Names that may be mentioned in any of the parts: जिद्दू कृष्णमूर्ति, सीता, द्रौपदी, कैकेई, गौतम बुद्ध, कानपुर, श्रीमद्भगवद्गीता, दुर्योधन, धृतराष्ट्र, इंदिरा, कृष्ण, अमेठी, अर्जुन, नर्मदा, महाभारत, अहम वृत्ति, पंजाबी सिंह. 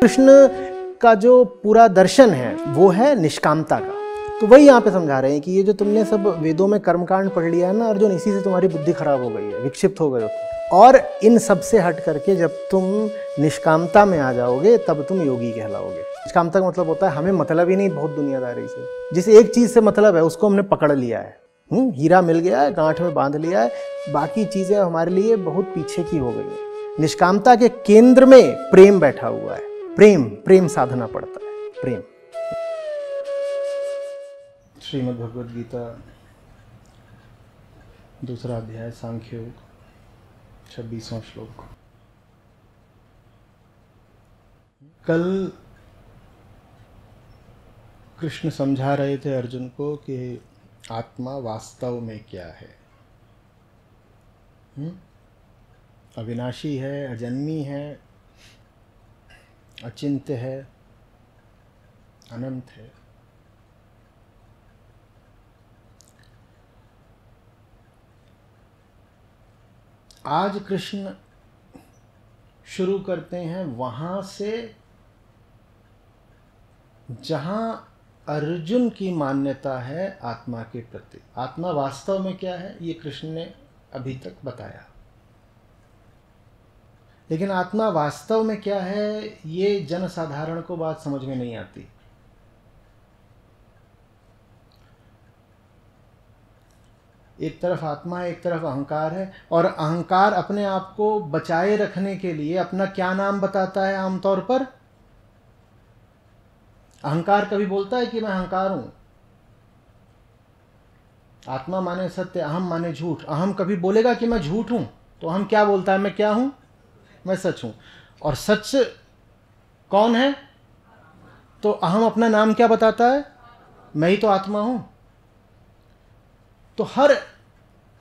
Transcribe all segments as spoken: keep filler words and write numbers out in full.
कृष्ण का जो पूरा दर्शन है वो है निष्कामता का। तो वही यहाँ पे समझा रहे हैं कि ये जो तुमने सब वेदों में कर्मकांड पढ़ लिया है ना अर्जुन, इसी से तुम्हारी बुद्धि खराब हो गई है, विक्षिप्त हो गए हो। और इन सब से हट करके जब तुम निष्कामता में आ जाओगे तब तुम योगी कहलाओगे। निष्कामता का मतलब होता है हमें मतलब ही नहीं बहुत दुनियादारी से, जिस एक चीज़ से मतलब है उसको हमने पकड़ लिया है। हम्म, हीरा मिल गया है, गांठ में बांध लिया है, बाकी चीज़ें हमारे लिए बहुत पीछे की हो गई है। निष्कामता के केंद्र में प्रेम बैठा हुआ है। प्रेम प्रेम साधना पड़ता है। प्रेम श्रीमद्भगवद्गीता दूसरा अध्याय सांख्य योग छब्बीसवां श्लोक। कल कृष्ण समझा रहे थे अर्जुन को कि आत्मा वास्तव में क्या है। अविनाशी है, अजन्मी है, अचिंत्य है, अनंत है। आज कृष्ण शुरू करते हैं वहाँ से जहाँ अर्जुन की मान्यता है आत्मा के प्रति। आत्मा वास्तव में क्या है ये कृष्ण ने अभी तक बताया, लेकिन आत्मा वास्तव में क्या है ये जनसाधारण को बात समझ में नहीं आती। एक तरफ आत्मा है, एक तरफ अहंकार है, और अहंकार अपने आप को बचाए रखने के लिए अपना क्या नाम बताता है आमतौर पर? अहंकार कभी बोलता है कि मैं अहंकार हूं? आत्मा माने सत्य, अहम माने झूठ। अहम कभी बोलेगा कि मैं झूठ हूं? तो अहम क्या बोलता है? मैं क्या हूं? मैं सच हूं। और सच कौन है? तो अहम अपना नाम क्या बताता है? मैं ही तो आत्मा हूं। तो हर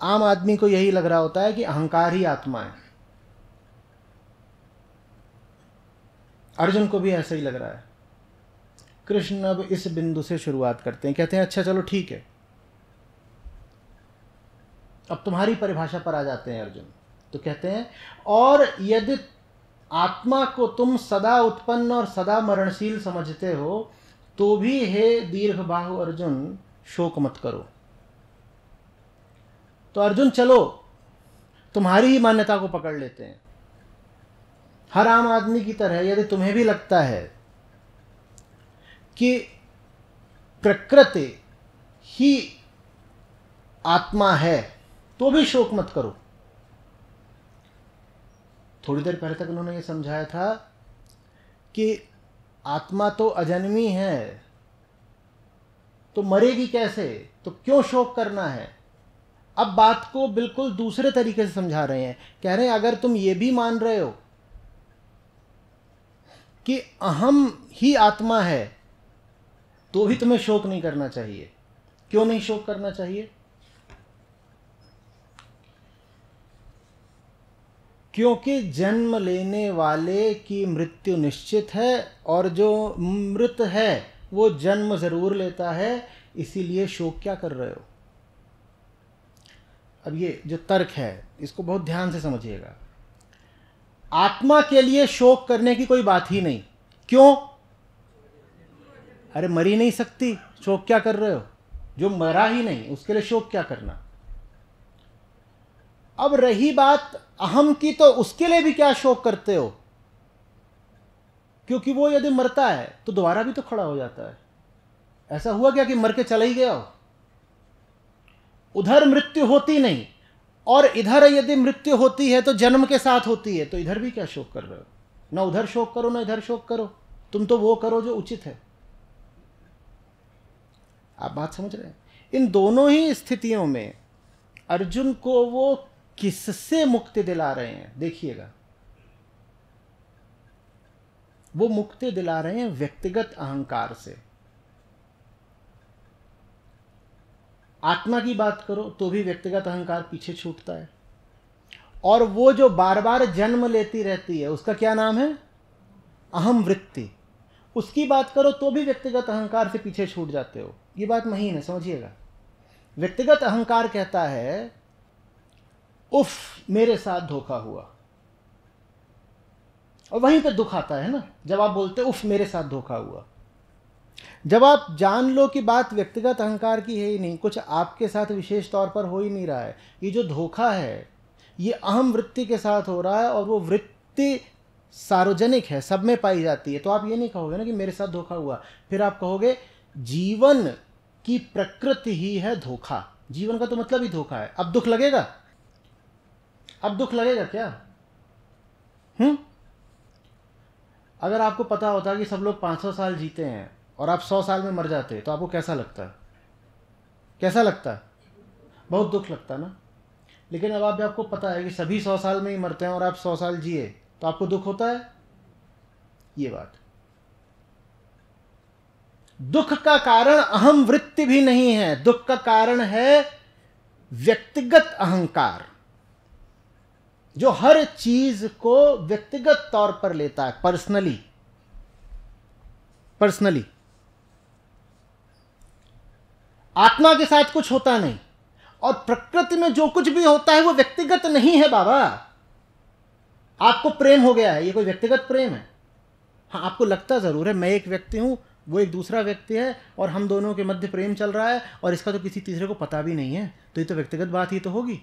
आम आदमी को यही लग रहा होता है कि अहंकार ही आत्मा है। अर्जुन को भी ऐसा ही लग रहा है। कृष्ण अब इस बिंदु से शुरुआत करते हैं, कहते हैं अच्छा चलो ठीक है, अब तुम्हारी परिभाषा पर आ जाते हैं अर्जुन। तो कहते हैं और यदि आत्मा को तुम सदा उत्पन्न और सदा मरणशील समझते हो तो भी हे दीर्घबाहु अर्जुन शोक मत करो। तो अर्जुन चलो तुम्हारी ही मान्यता को पकड़ लेते हैं। हर आम आदमी की तरह यदि तुम्हें भी लगता है कि प्रकृति ही आत्मा है तो भी शोक मत करो। थोड़ी देर पहले तक उन्होंने ये समझाया था कि आत्मा तो अजन्मी है तो मरेगी कैसे, तो क्यों शोक करना है। अब बात को बिल्कुल दूसरे तरीके से समझा रहे हैं। कह रहे हैं अगर तुम ये भी मान रहे हो कि अहम ही आत्मा है तो भी तुम्हें शोक नहीं करना चाहिए। क्यों नहीं शोक करना चाहिए? क्योंकि जन्म लेने वाले की मृत्यु निश्चित है और जो मृत है वो जन्म जरूर लेता है, इसीलिए शोक क्या कर रहे हो। अब ये जो तर्क है इसको बहुत ध्यान से समझिएगा। आत्मा के लिए शोक करने की कोई बात ही नहीं। क्यों? अरे मरी नहीं सकती, शोक क्या कर रहे हो? जो मरा ही नहीं उसके लिए शोक क्या करना। अब रही बात अहम की, तो उसके लिए भी क्या शोक करते हो? क्योंकि वो यदि मरता है तो दोबारा भी तो खड़ा हो जाता है। ऐसा हुआ क्या कि मर के चला ही गया हो? उधर मृत्यु होती नहीं और इधर यदि मृत्यु होती है तो जन्म के साथ होती है, तो इधर भी क्या शोक कर रहे हो। ना उधर शोक करो ना इधर शोक करो, तुम तो वो करो जो उचित है। आप बात समझ रहे हैं? इन दोनों ही स्थितियों में अर्जुन को वो किससे मुक्ति दिला रहे हैं? देखिएगा, वो मुक्ति दिला रहे हैं व्यक्तिगत अहंकार से। आत्मा की बात करो तो भी व्यक्तिगत अहंकार पीछे छूटता है, और वो जो बार बार जन्म लेती रहती है उसका क्या नाम है? अहम वृत्ति। उसकी बात करो तो भी व्यक्तिगत अहंकार से पीछे छूट जाते हो। ये बात महीन है, समझिएगा। व्यक्तिगत अहंकार कहता है उफ मेरे साथ धोखा हुआ, और वहीं पे दुख आता है ना, जब आप बोलते उफ मेरे साथ धोखा हुआ। जब आप जान लो कि बात व्यक्तिगत अहंकार की है ही नहीं, कुछ आपके साथ विशेष तौर पर हो ही नहीं रहा है, ये जो धोखा है ये अहम वृत्ति के साथ हो रहा है और वो वृत्ति सार्वजनिक है, सब में पाई जाती है, तो आप ये नहीं कहोगे ना कि मेरे साथ धोखा हुआ। फिर आप कहोगे जीवन की प्रकृति ही है धोखा, जीवन का तो मतलब ही धोखा है। अब दुख लगेगा? अब दुख लगेगा क्या? हम्म अगर आपको पता होता कि सब लोग पाँच सौ साल जीते हैं और आप सौ साल में मर जाते तो आपको कैसा लगता है? कैसा लगता है? बहुत दुख लगता ना। लेकिन अब आप आपको पता है कि सभी सौ साल में ही मरते हैं और आप सौ साल जिए तो आपको दुख होता है? ये बात। दुख का कारण अहम वृत्ति भी नहीं है, दुख का कारण है व्यक्तिगत अहंकार, जो हर चीज को व्यक्तिगत तौर पर लेता है, पर्सनली पर्सनली आत्मा के साथ कुछ होता नहीं। और प्रकृति में जो कुछ भी होता है वो व्यक्तिगत नहीं है बाबा। आपको प्रेम हो गया है, ये कोई व्यक्तिगत प्रेम है? हाँ, आपको लगता जरूर है मैं एक व्यक्ति हूं, वो एक दूसरा व्यक्ति है और हम दोनों के मध्य प्रेम चल रहा है और इसका तो किसी तीसरे को पता भी नहीं है, तो ये तो व्यक्तिगत बात ही तो होगी,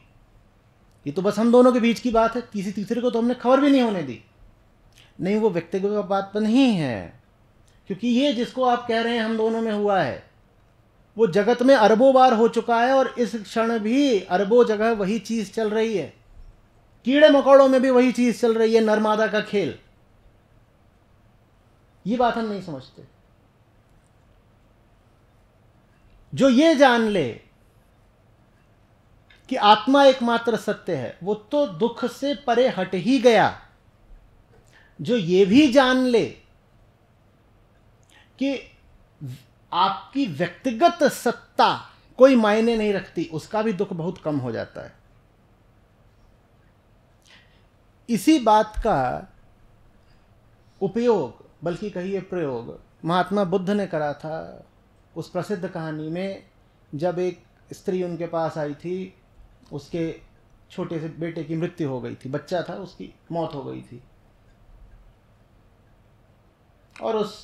ये तो बस हम दोनों के बीच की बात है, किसी तीसरे को तो हमने खबर भी नहीं होने दी। नहीं, वो व्यक्तिगत बात तो नहीं है, क्योंकि ये जिसको आप कह रहे हैं हम दोनों में हुआ है वो जगत में अरबों बार हो चुका है और इस क्षण भी अरबों जगह वही चीज़ चल रही है, कीड़े मकोड़ों में भी वही चीज़ चल रही है, नर्मदा का खेल। ये बात हम नहीं समझते। जो ये जान ले कि आत्मा एकमात्र सत्य है वो तो दुख से परे हट ही गया। जो ये भी जान ले कि आपकी व्यक्तिगत सत्ता कोई मायने नहीं रखती, उसका भी दुख बहुत कम हो जाता है। इसी बात का उपयोग, बल्कि कहिए प्रयोग, महात्मा बुद्ध ने करा था उस प्रसिद्ध कहानी में, जब एक स्त्री उनके पास आई थी, उसके छोटे से बेटे की मृत्यु हो गई थी, बच्चा था, उसकी मौत हो गई थी, और उस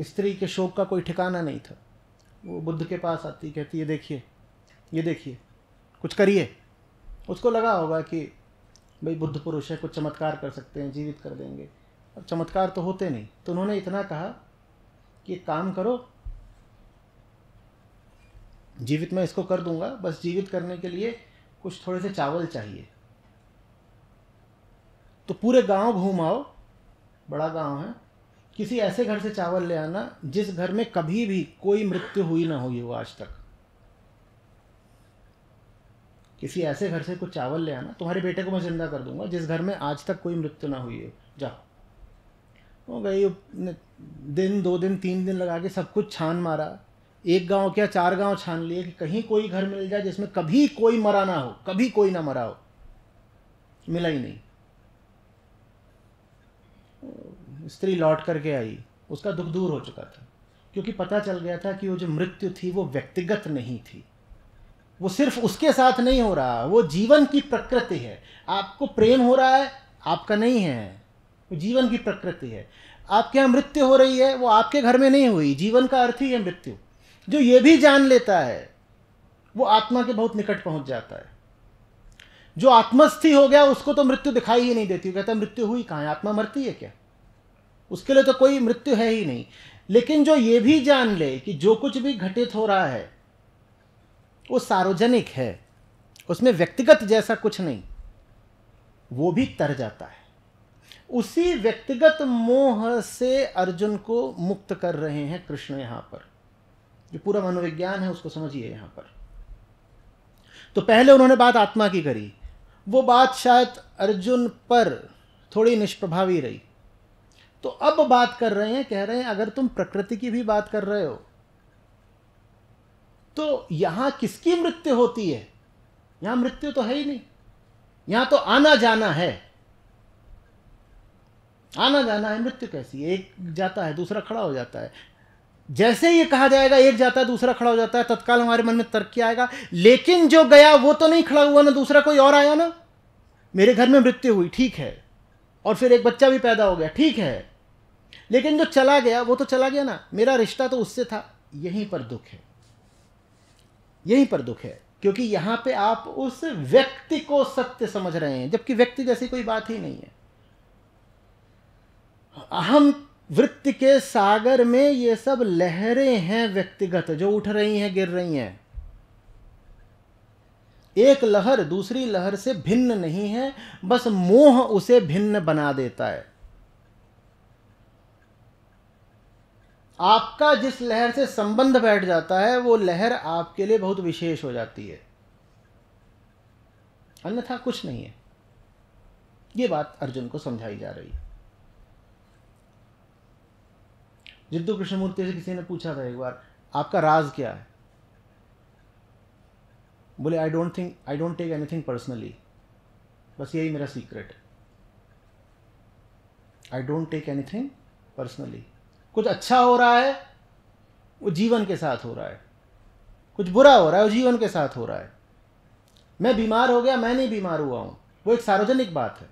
स्त्री के शोक का कोई ठिकाना नहीं था। वो बुद्ध के पास आती, कहती ये देखिए, ये देखिए, कुछ करिए। उसको लगा होगा कि भाई बुद्ध पुरुष है, कुछ चमत्कार कर सकते हैं, जीवित कर देंगे। अब चमत्कार तो होते नहीं, तो उन्होंने इतना कहा कि काम करो, जीवित मैं इसको कर दूंगा, बस जीवित करने के लिए कुछ थोड़े से चावल चाहिए। तो पूरे गांव घूमाओ, बड़ा गांव है, किसी ऐसे घर से चावल ले आना जिस घर में कभी भी कोई मृत्यु हुई ना हुई हो आज तक। किसी ऐसे घर से कुछ चावल ले आना, तुम्हारे बेटे को मैं जिंदा कर दूंगा, जिस घर में आज तक कोई मृत्यु ना हुई हो। जाओ। वो गई, दिन दो दिन तीन दिन लगा के सब कुछ छान मारा, एक गांव क्या चार गांव छान लिए कि कहीं कोई घर मिल जाए जिसमें कभी कोई मरा ना हो, कभी कोई ना मरा हो। मिला ही नहीं। स्त्री लौट करके आई, उसका दुख दूर हो चुका था, क्योंकि पता चल गया था कि वो जो मृत्यु थी वो व्यक्तिगत नहीं थी, वो सिर्फ उसके साथ नहीं हो रहा, वो जीवन की प्रकृति है। आपको प्रेम हो रहा है, आपका नहीं है, वो जीवन की प्रकृति है। आपके यहाँ मृत्यु हो रही है, वो आपके घर में नहीं हुई, जीवन का अर्थ ही है मृत्यु। जो ये भी जान लेता है वो आत्मा के बहुत निकट पहुंच जाता है। जो आत्मस्थी हो गया उसको तो मृत्यु दिखाई ही नहीं देती, वो कहता है मृत्यु हुई कहाँ है, आत्मा मरती है क्या, उसके लिए तो कोई मृत्यु है ही नहीं। लेकिन जो ये भी जान ले कि जो कुछ भी घटित हो रहा है वो सार्वजनिक है, उसमें व्यक्तिगत जैसा कुछ नहीं, वो भी तर जाता है। उसी व्यक्तिगत मोह से अर्जुन को मुक्त कर रहे हैं कृष्ण। यहाँ पर जो पूरा मनोविज्ञान है उसको समझिए। यहाँ पर तो पहले उन्होंने बात आत्मा की करी, वो बात शायद अर्जुन पर थोड़ी निष्प्रभावी रही, तो अब बात कर रहे हैं, कह रहे हैं अगर तुम प्रकृति की भी बात कर रहे हो तो यहाँ किसकी मृत्यु होती है? यहाँ मृत्यु तो है ही नहीं, यहाँ तो आना जाना है। आना जाना है, मृत्यु कैसी है? एक जाता है दूसरा खड़ा हो जाता है। जैसे ये कहा जाएगा एक जाता है दूसरा खड़ा हो जाता है, तत्काल हमारे मन में तर्क आएगा, लेकिन जो गया वो तो नहीं खड़ा हुआ ना, दूसरा कोई और आया ना, मेरे घर में मृत्यु हुई, ठीक है, और फिर एक बच्चा भी पैदा हो गया, ठीक है, लेकिन जो चला गया वो तो चला गया ना, मेरा रिश्ता तो उससे था। यहीं पर दुख है, यहीं पर दुख है, क्योंकि यहाँ पे आप उस व्यक्ति को सत्य समझ रहे हैं, जबकि व्यक्ति जैसी कोई बात ही नहीं है। अहम वृत्ति के सागर में ये सब लहरें हैं व्यक्तिगत, जो उठ रही हैं, गिर रही हैं। एक लहर दूसरी लहर से भिन्न नहीं है, बस मोह उसे भिन्न बना देता है। आपका जिस लहर से संबंध बैठ जाता है वो लहर आपके लिए बहुत विशेष हो जाती है, अन्यथा कुछ नहीं है। ये बात अर्जुन को समझाई जा रही है। जिद्दू कृष्णमूर्ति से किसी ने पूछा था एक बार, आपका राज क्या है? बोले, I don't think I don't take anything personally, बस यही मेरा सीक्रेट है। I don't take anything personally. कुछ अच्छा हो रहा है वो जीवन के साथ हो रहा है, कुछ बुरा हो रहा है वो जीवन के साथ हो रहा है। मैं बीमार हो गया, मैं नहीं बीमार हुआ हूं, वो एक सार्वजनिक बात है।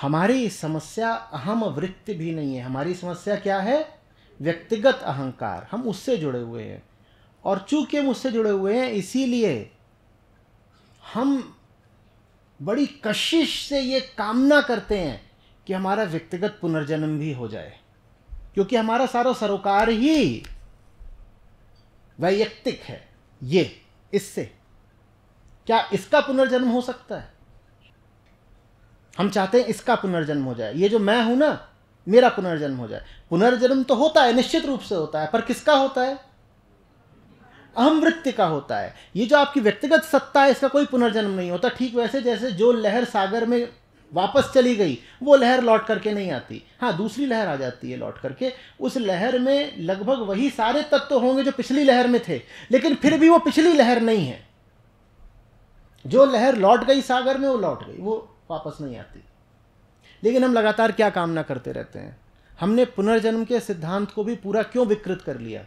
हमारी समस्या अहम वृत्ति भी नहीं है, हमारी समस्या क्या है? व्यक्तिगत अहंकार। हम उससे जुड़े हुए हैं, और चूंकि हम उससे जुड़े हुए हैं इसीलिए हम बड़ी कशिश से ये कामना करते हैं कि हमारा व्यक्तिगत पुनर्जन्म भी हो जाए, क्योंकि हमारा सारा सरोकार ही वैयक्तिक है। ये इससे क्या इसका पुनर्जन्म हो सकता है? हम चाहते हैं इसका पुनर्जन्म हो जाए, ये जो मैं हूं ना, मेरा पुनर्जन्म हो जाए। पुनर्जन्म तो होता है, निश्चित रूप से होता है, पर किसका होता है? अहम वृत्ति का होता है। ये जो आपकी व्यक्तिगत सत्ता है, इसका कोई पुनर्जन्म नहीं होता। ठीक वैसे जैसे जो लहर सागर में वापस चली गई वो लहर लौट करके नहीं आती। हाँ, दूसरी लहर आ जाती है लौट करके, उस लहर में लगभग वही सारे तत्व होंगे जो पिछली लहर में थे, लेकिन फिर भी वो पिछली लहर नहीं है। जो लहर लौट गई सागर में वो लौट गई, वो वापस नहीं आती। लेकिन हम लगातार क्या कामना करते रहते हैं? हमने पुनर्जन्म के सिद्धांत को भी पूरा क्यों विकृत कर लिया?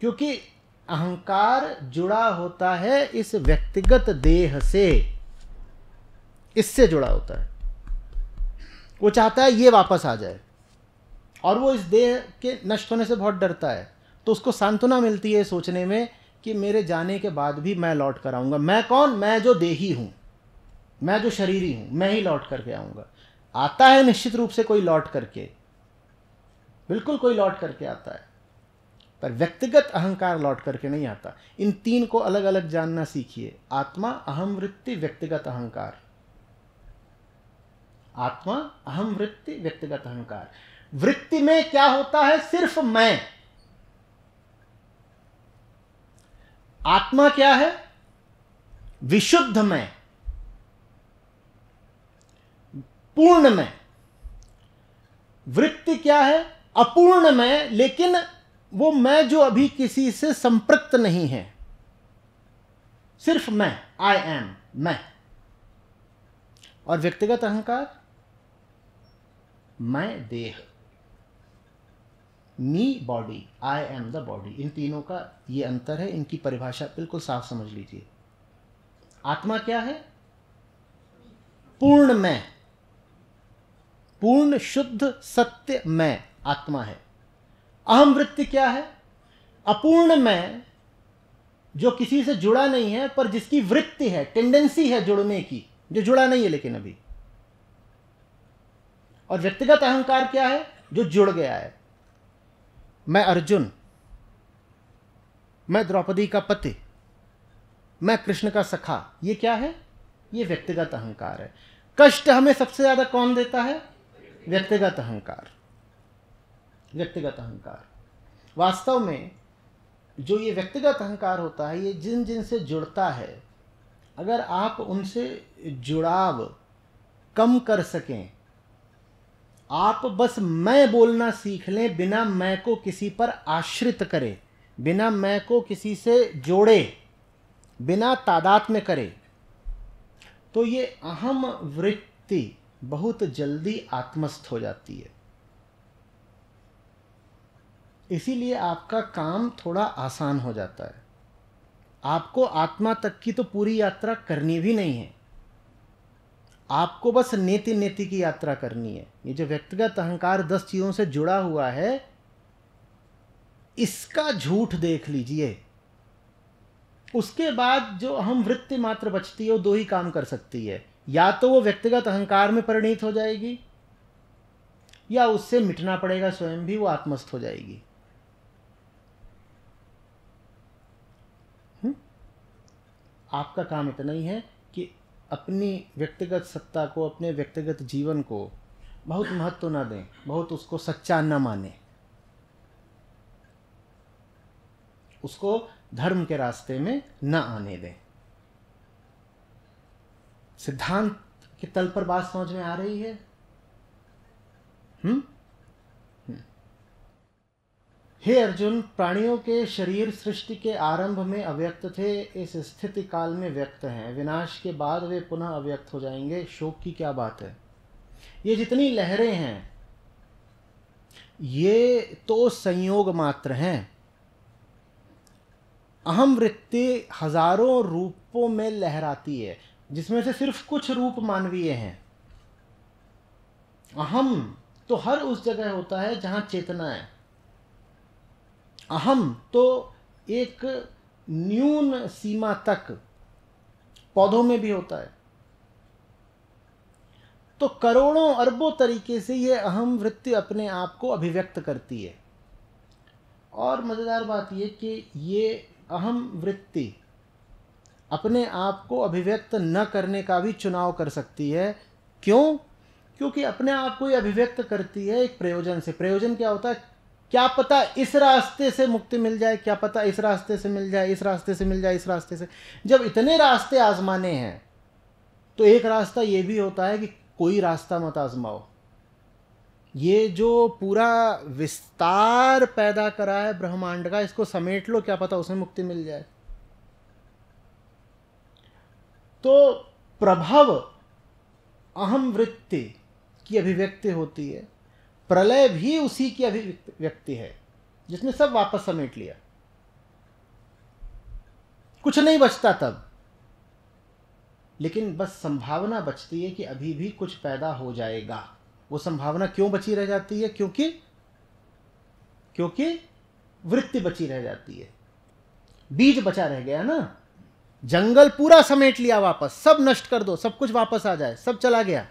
क्योंकि अहंकार जुड़ा होता है इस व्यक्तिगत देह से, इससे जुड़ा होता है। वो चाहता है ये वापस आ जाए, और वो इस देह के नष्ट होने से बहुत डरता है। तो उसको सांत्वना मिलती है सोचने में कि मेरे जाने के बाद भी मैं लौट कर आऊँगा। मैं कौन? मैं जो देही हूँ, मैं जो शरीरी हूँ, मैं ही लौट करके आऊँगा। आता है निश्चित रूप से कोई लौट करके, बिल्कुल कोई लौट करके आता है, पर व्यक्तिगत अहंकार लौट करके नहीं आता। इन तीन को अलग अलग जानना सीखिए। आत्मा, अहम वृत्ति, व्यक्तिगत अहंकार। आत्मा, अहम वृत्ति, व्यक्तिगत अहंकार। वृत्ति में क्या होता है? सिर्फ मैं। आत्मा क्या है? विशुद्ध मैं, पूर्ण मैं। वृत्ति क्या है? अपूर्ण मैं, लेकिन वो मैं जो अभी किसी से संपृक्त नहीं है, सिर्फ मैं, आई एम, मैं। और व्यक्तिगत अहंकार, मैं देह, me body, I am the body. इन तीनों का ये अंतर है, इनकी परिभाषा बिल्कुल साफ समझ लीजिए। आत्मा क्या है? पूर्ण मैं, पूर्ण शुद्ध सत्य मैं आत्मा है। अहम वृत्ति क्या है? अपूर्ण मैं, जो किसी से जुड़ा नहीं है, पर जिसकी वृत्ति है, टेंडेंसी है जुड़ने की, जो जुड़ा नहीं है लेकिन अभी। और व्यक्तिगत अहंकार क्या है? जो जुड़ गया है। मैं अर्जुन, मैं द्रौपदी का पति, मैं कृष्ण का सखा, ये क्या है? ये व्यक्तिगत अहंकार है। कष्ट हमें सबसे ज्यादा कौन देता है? व्यक्तिगत अहंकार, व्यक्तिगत अहंकार। वास्तव में जो ये व्यक्तिगत अहंकार होता है, ये जिन जिन से जुड़ता है, अगर आप उनसे जुड़ाव कम कर सकें, आप बस मैं बोलना सीख लें, बिना मैं को किसी पर आश्रित करें, बिना मैं को किसी से जोड़े, बिना तादात में करें, तो ये अहम वृत्ति बहुत जल्दी आत्मस्थ हो जाती है। इसीलिए आपका काम थोड़ा आसान हो जाता है। आपको आत्मा तक की तो पूरी यात्रा करनी भी नहीं है, आपको बस नेति नेति की यात्रा करनी है। ये जो व्यक्तिगत अहंकार दस चीज़ों से जुड़ा हुआ है, इसका झूठ देख लीजिए। उसके बाद जो अहम वृत्ति मात्र बचती है वो दो ही काम कर सकती है, या तो वो व्यक्तिगत अहंकार में परिणित हो जाएगी या उससे मिटना पड़ेगा, स्वयं भी वो आत्मस्थ हो जाएगी। हुँ? आपका काम इतना ही है कि अपनी व्यक्तिगत सत्ता को, अपने व्यक्तिगत जीवन को बहुत महत्व ना दें, बहुत उसको सच्चा ना माने, उसको धर्म के रास्ते में ना आने दें। सिद्धांत के तल पर बात समझ में आ रही है? हम्म? हे अर्जुन, प्राणियों के शरीर सृष्टि के आरंभ में अव्यक्त थे, इस स्थिति काल में व्यक्त हैं, विनाश के बाद वे पुनः अव्यक्त हो जाएंगे, शोक की क्या बात है। ये जितनी लहरें हैं ये तो संयोग मात्र हैं। अहम वृत्ति हजारों रूपों में लहराती है, जिसमें से सिर्फ कुछ रूप मानवीय हैं। अहम तो हर उस जगह होता है जहाँ चेतना है। अहम तो एक न्यून सीमा तक पौधों में भी होता है। तो करोड़ों अरबों तरीके से ये अहम वृत्ति अपने आप को अभिव्यक्त करती है। और मज़ेदार बात यह कि ये अहम वृत्ति अपने आप को अभिव्यक्त न करने का भी चुनाव कर सकती है। क्यों? क्योंकि अपने आप को ये अभिव्यक्त करती है एक प्रयोजन से। प्रयोजन क्या होता है? क्या पता इस रास्ते से मुक्ति मिल जाए, क्या पता इस रास्ते से मिल जाए, इस रास्ते से मिल जाए, इस रास्ते से। जब इतने रास्ते आजमाने हैं तो एक रास्ता ये भी होता है कि कोई रास्ता मत आजमाओ। ये जो पूरा विस्तार पैदा करा है ब्रह्मांड का, इसको समेट लो, क्या पता उसमें मुक्ति मिल जाए। तो प्रभव अहम वृत्ति की अभिव्यक्ति होती है, प्रलय भी उसी की अभिव्यक्ति है जिसने सब वापस समेट लिया, कुछ नहीं बचता तब। लेकिन बस संभावना बचती है कि अभी भी कुछ पैदा हो जाएगा। वो संभावना क्यों बची रह जाती है? क्योंकि क्योंकि वृत्ति बची रह जाती है, बीज बचा रह गया ना। जंगल पूरा समेट लिया वापस, सब नष्ट कर दो, सब कुछ वापस आ जाए, सब चला गया,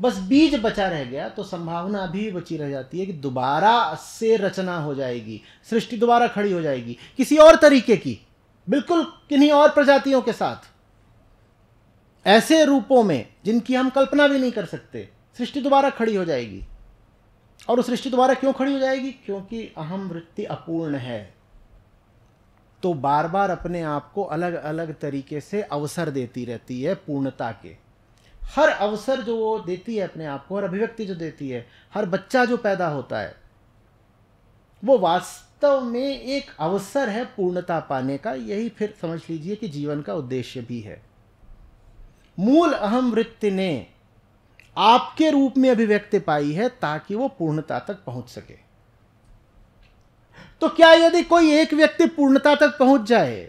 बस बीज बचा रह गया। तो संभावना भी बची रह जाती है कि दोबारा से रचना हो जाएगी, सृष्टि दोबारा खड़ी हो जाएगी, किसी और तरीके की, बिल्कुल किन्हीं और प्रजातियों के साथ, ऐसे रूपों में जिनकी हम कल्पना भी नहीं कर सकते। सृष्टि दोबारा खड़ी हो जाएगी। और उस सृष्टि दोबारा क्यों खड़ी हो जाएगी? क्योंकि अहम वृत्ति अपूर्ण है। तो बार बार अपने आप को अलग अलग तरीके से अवसर देती रहती है पूर्णता के। हर अवसर जो वो देती है अपने आप को, हर अभिव्यक्ति जो देती है, हर बच्चा जो पैदा होता है, वो वास्तव में एक अवसर है पूर्णता पाने का। यही फिर समझ लीजिए कि जीवन का उद्देश्य भी है। मूल अहम वृत्ति ने आपके रूप में अभिव्यक्ति पाई है ताकि वो पूर्णता तक पहुंच सके। तो क्या यदि कोई एक व्यक्ति पूर्णता तक पहुंच जाए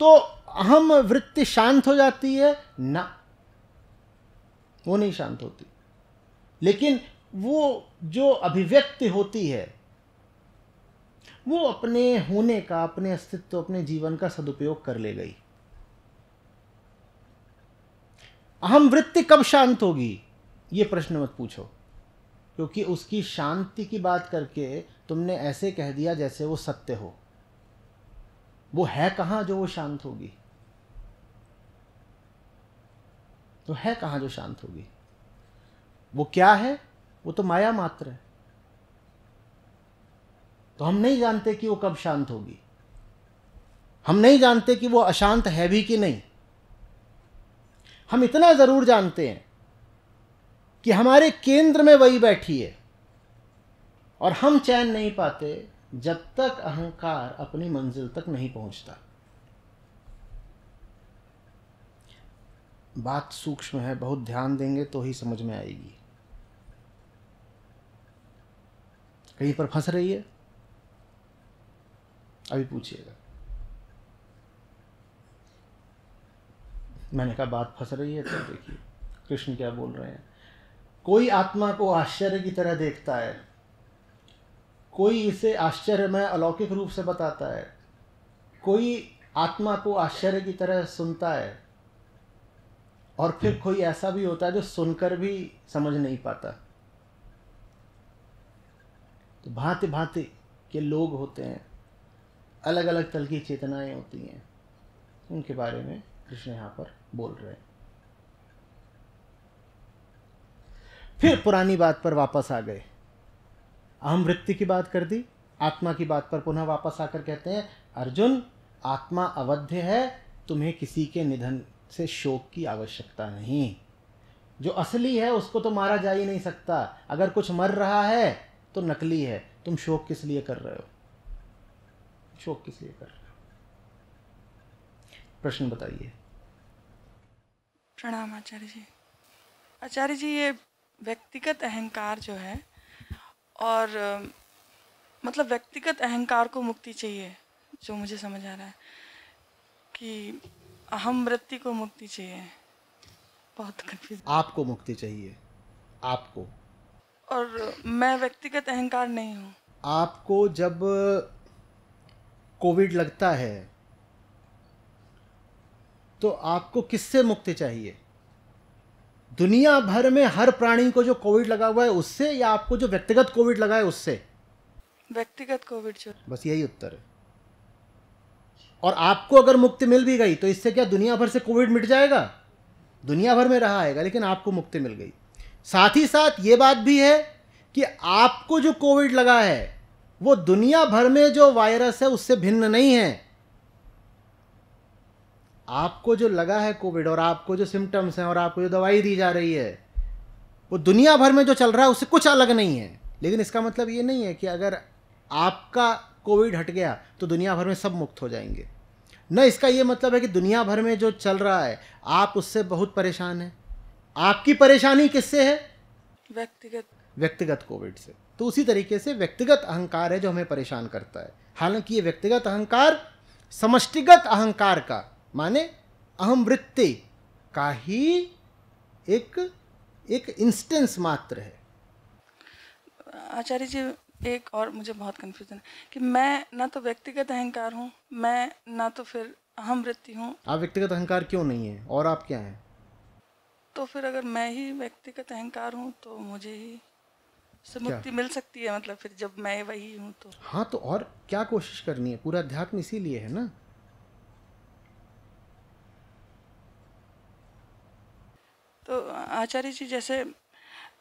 तो अहम वृत्ति शांत हो जाती है? ना, वो नहीं शांत होती। लेकिन वो जो अभिव्यक्ति होती है वो अपने होने का, अपने अस्तित्व, अपने जीवन का सदुपयोग कर ले गई। अहम वृत्ति कब शांत होगी ये प्रश्न मत पूछो, क्योंकि उसकी शांति की बात करके तुमने ऐसे कह दिया जैसे वो सत्य हो। वो है कहाँ जो वो शांत होगी? तो है कहाँ जो शांत होगी? वो क्या है? वो तो माया मात्र है। तो हम नहीं जानते कि वो कब शांत होगी, हम नहीं जानते कि वो अशांत है भी कि नहीं। हम इतना ज़रूर जानते हैं कि हमारे केंद्र में वही बैठी है और हम चैन नहीं पाते जब तक अहंकार अपनी मंजिल तक नहीं पहुंचता। बात सूक्ष्म है, बहुत ध्यान देंगे तो ही समझ में आएगी। कहीं पर फंस रही है? अभी पूछिएगा। मैंने कहा बात फंस रही है, तो देखिए कृष्ण क्या बोल रहे हैं। कोई आत्मा को आश्चर्य की तरह देखता है, कोई इसे आश्चर्यमय अलौकिक रूप से बताता है, कोई आत्मा को आश्चर्य की तरह सुनता है, और फिर कोई ऐसा भी होता है जो सुनकर भी समझ नहीं पाता। तो भांति भांति के लोग होते हैं, अलग अलग तरह की चेतनाएं होती हैं, उनके बारे में कृष्ण यहाँ पर बोल रहे हैं। फिर पुरानी बात पर वापस आ गए, अहम वृत्ति की बात कर दी, आत्मा की बात पर पुनः वापस आकर कहते हैं, अर्जुन आत्मा अवध्य है, तुम्हें किसी के निधन से शोक की आवश्यकता नहीं। जो असली है उसको तो मारा जा ही नहीं सकता, अगर कुछ मर रहा है तो नकली है, तुम शोक किस लिए कर रहे हो, शोक किस लिए कर रहे हो? प्रश्न बताइए। प्रणाम आचार्य जी। आचार्य जी, ये व्यक्तिगत अहंकार जो है, और मतलब व्यक्तिगत अहंकार को मुक्ति चाहिए, जो मुझे समझ आ रहा है कि अहम वृत्ति को मुक्ति चाहिए, बहुत कंफ्यूज। आपको मुक्ति चाहिए, आपको, और मैं व्यक्तिगत अहंकार नहीं हूँ। आपको जब कोविड लगता है तो आपको किससे मुक्ति चाहिए? दुनिया भर में हर प्राणी को जो कोविड लगा हुआ है उससे, या आपको जो व्यक्तिगत कोविड लगा है उससे? व्यक्तिगत कोविड जो, बस यही उत्तर है। और आपको अगर मुक्ति मिल भी गई तो इससे क्या दुनिया भर से कोविड मिट जाएगा? दुनिया भर में रहा आएगा, लेकिन आपको मुक्ति मिल गई। साथ ही साथ ये बात भी है कि आपको जो कोविड लगा है वो दुनिया भर में जो वायरस है उससे भिन्न नहीं है। आपको जो लगा है कोविड, और आपको जो सिम्टम्स हैं, और आपको जो दवाई दी जा रही है, वो दुनिया भर में जो चल रहा है उससे कुछ अलग नहीं है। लेकिन इसका मतलब ये नहीं है कि अगर आपका कोविड हट गया तो दुनिया भर में सब मुक्त हो जाएंगे। न, इसका ये मतलब है कि दुनिया भर में जो चल रहा है आप उससे बहुत परेशान हैं। आपकी परेशानी किससे है? व्यक्तिगत व्यक्तिगत कोविड से। तो उसी तरीके से व्यक्तिगत अहंकार है जो हमें परेशान करता है। हालांकि ये व्यक्तिगत अहंकार समष्टिगत अहंकार का, माने अहम वृत्ति का ही एक एक इंस्टेंस मात्र है। आचार्य जी, एक और मुझे बहुत कन्फ्यूजन है कि मैं ना तो व्यक्तिगत अहंकार हूँ, मैं ना तो फिर अहम वृत्ति हूँ। आप व्यक्तिगत अहंकार क्यों नहीं है, और आप क्या हैं? तो फिर अगर मैं ही व्यक्तिगत अहंकार हूँ तो मुझे ही से मुक्ति मिल सकती है, मतलब फिर जब मैं वही हूँ तो। हाँ, तो और क्या कोशिश करनी है? पूरा अध्यात्म इसीलिए है ना। तो आचार्य जी, जैसे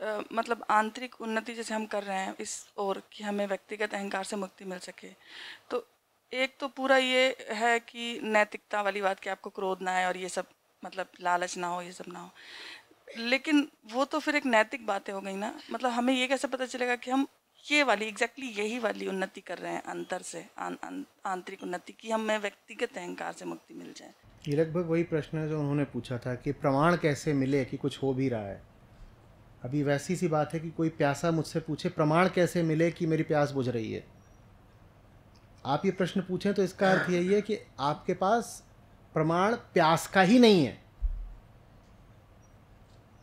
Uh, मतलब आंतरिक उन्नति जैसे हम कर रहे हैं इस ओर कि हमें व्यक्तिगत अहंकार से मुक्ति मिल सके, तो एक तो पूरा ये है कि नैतिकता वाली बात कि आपको क्रोध ना आए और ये सब, मतलब लालच ना हो, ये सब ना हो, लेकिन वो तो फिर एक नैतिक बातें हो गई ना। मतलब हमें ये कैसे पता चलेगा कि हम ये वाली एग्जैक्टली exactly यही वाली उन्नति कर रहे हैं अंतर से, आं, आं, आंतरिक उन्नति, कि हमें व्यक्तिगत अहंकार से मुक्ति मिल जाए? ये लगभग वही प्रश्न है जो उन्होंने पूछा था कि प्रमाण कैसे मिले कि कुछ हो भी रहा है। अभी वैसी सी बात है कि कोई प्यासा मुझसे पूछे प्रमाण कैसे मिले कि मेरी प्यास बुझ रही है। आप ये प्रश्न पूछें तो इसका अर्थ यही है कि आपके पास प्रमाण प्यास का ही नहीं है।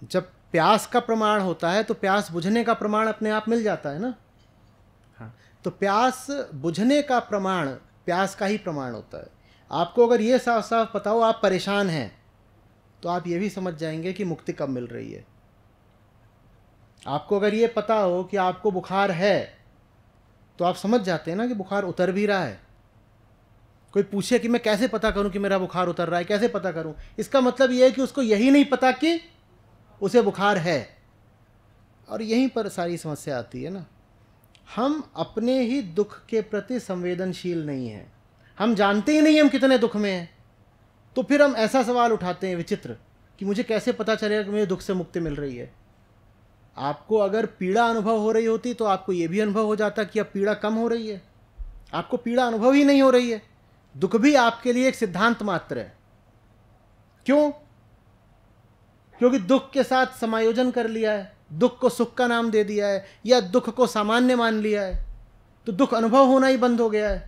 जब प्यास का प्रमाण होता है तो प्यास बुझने का प्रमाण अपने आप मिल जाता है ना। हाँ, तो प्यास बुझने का प्रमाण प्यास का ही प्रमाण होता है। आपको अगर ये साफ साफ पता हो आप परेशान हैं तो आप ये भी समझ जाएंगे कि मुक्ति कब मिल रही है। आपको अगर ये पता हो कि आपको बुखार है तो आप समझ जाते हैं ना कि बुखार उतर भी रहा है। कोई पूछे कि मैं कैसे पता करूं कि मेरा बुखार उतर रहा है, कैसे पता करूं, इसका मतलब ये है कि उसको यही नहीं पता कि उसे बुखार है। और यहीं पर सारी समस्या आती है ना। हम अपने ही दुख के प्रति संवेदनशील नहीं हैं, हम जानते ही नहीं हम कितने दुख में हैं। तो फिर हम ऐसा सवाल उठाते हैं विचित्र कि मुझे कैसे पता चलेगा कि मुझे दुख से मुक्ति मिल रही है। आपको अगर पीड़ा अनुभव हो रही होती तो आपको ये भी अनुभव हो जाता कि अब पीड़ा कम हो रही है। आपको पीड़ा अनुभव ही नहीं हो रही है। दुख भी आपके लिए एक सिद्धांत मात्र है। क्यों? क्योंकि दुख के साथ समायोजन कर लिया है, दुख को सुख का नाम दे दिया है, या दुख को सामान्य मान लिया है, तो दुख अनुभव होना ही बंद हो गया है।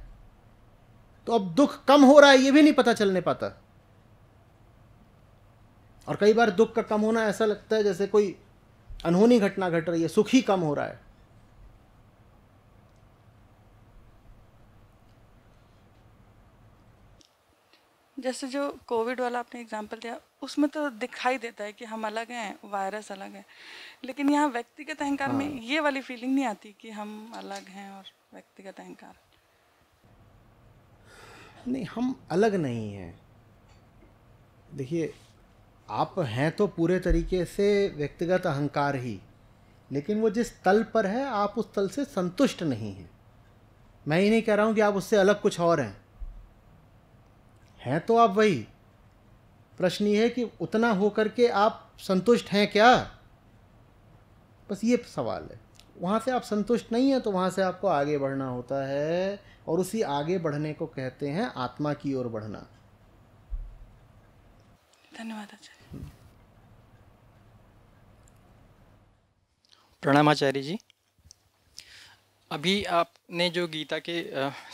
तो अब दुख कम हो रहा है ये भी नहीं पता चलने पाता। और कई बार दुख का कम होना ऐसा लगता है जैसे कोई अनहोनी घटना घट रही है, सुख ही कम हो रहा है। जैसे जो कोविड वाला आपने एग्जांपल दिया उसमें तो दिखाई देता है कि हम अलग हैं, वायरस अलग है, लेकिन यहाँ व्यक्तिगत अहंकार हाँ। में ये वाली फीलिंग नहीं आती कि हम अलग हैं और व्यक्तिगत अहंकार। नहीं, हम अलग नहीं हैं। देखिए, आप हैं तो पूरे तरीके से व्यक्तिगत अहंकार ही, लेकिन वो जिस तल पर है आप उस तल से संतुष्ट नहीं हैं। मैं ये नहीं कह रहा हूँ कि आप उससे अलग कुछ और हैं, हैं तो आप वही। प्रश्न ये है कि उतना होकर के आप संतुष्ट हैं क्या, बस ये सवाल है। वहाँ से आप संतुष्ट नहीं हैं तो वहाँ से आपको आगे बढ़ना होता है, और उसी आगे बढ़ने को कहते हैं आत्मा की ओर बढ़ना। धन्यवाद आचार्य। प्रणाम आचार्य जी। अभी आपने जो गीता के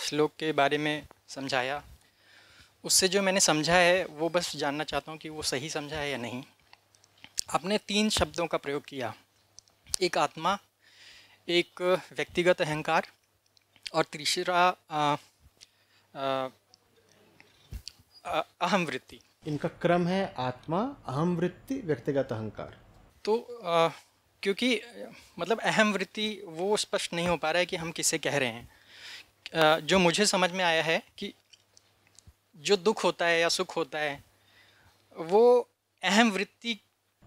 श्लोक के बारे में समझाया, उससे जो मैंने समझा है वो बस जानना चाहता हूँ कि वो सही समझा है या नहीं। आपने तीन शब्दों का प्रयोग किया, एक आत्मा, एक व्यक्तिगत अहंकार और तीसरा अहम वृत्ति। इनका क्रम है आत्मा, अहम वृत्ति, व्यक्तिगत अहंकार। तो आ, क्योंकि मतलब अहम वृत्ति वो स्पष्ट नहीं हो पा रहा है कि हम किसे कह रहे हैं। आ, जो मुझे समझ में आया है कि जो दुख होता है या सुख होता है वो अहम वृत्ति।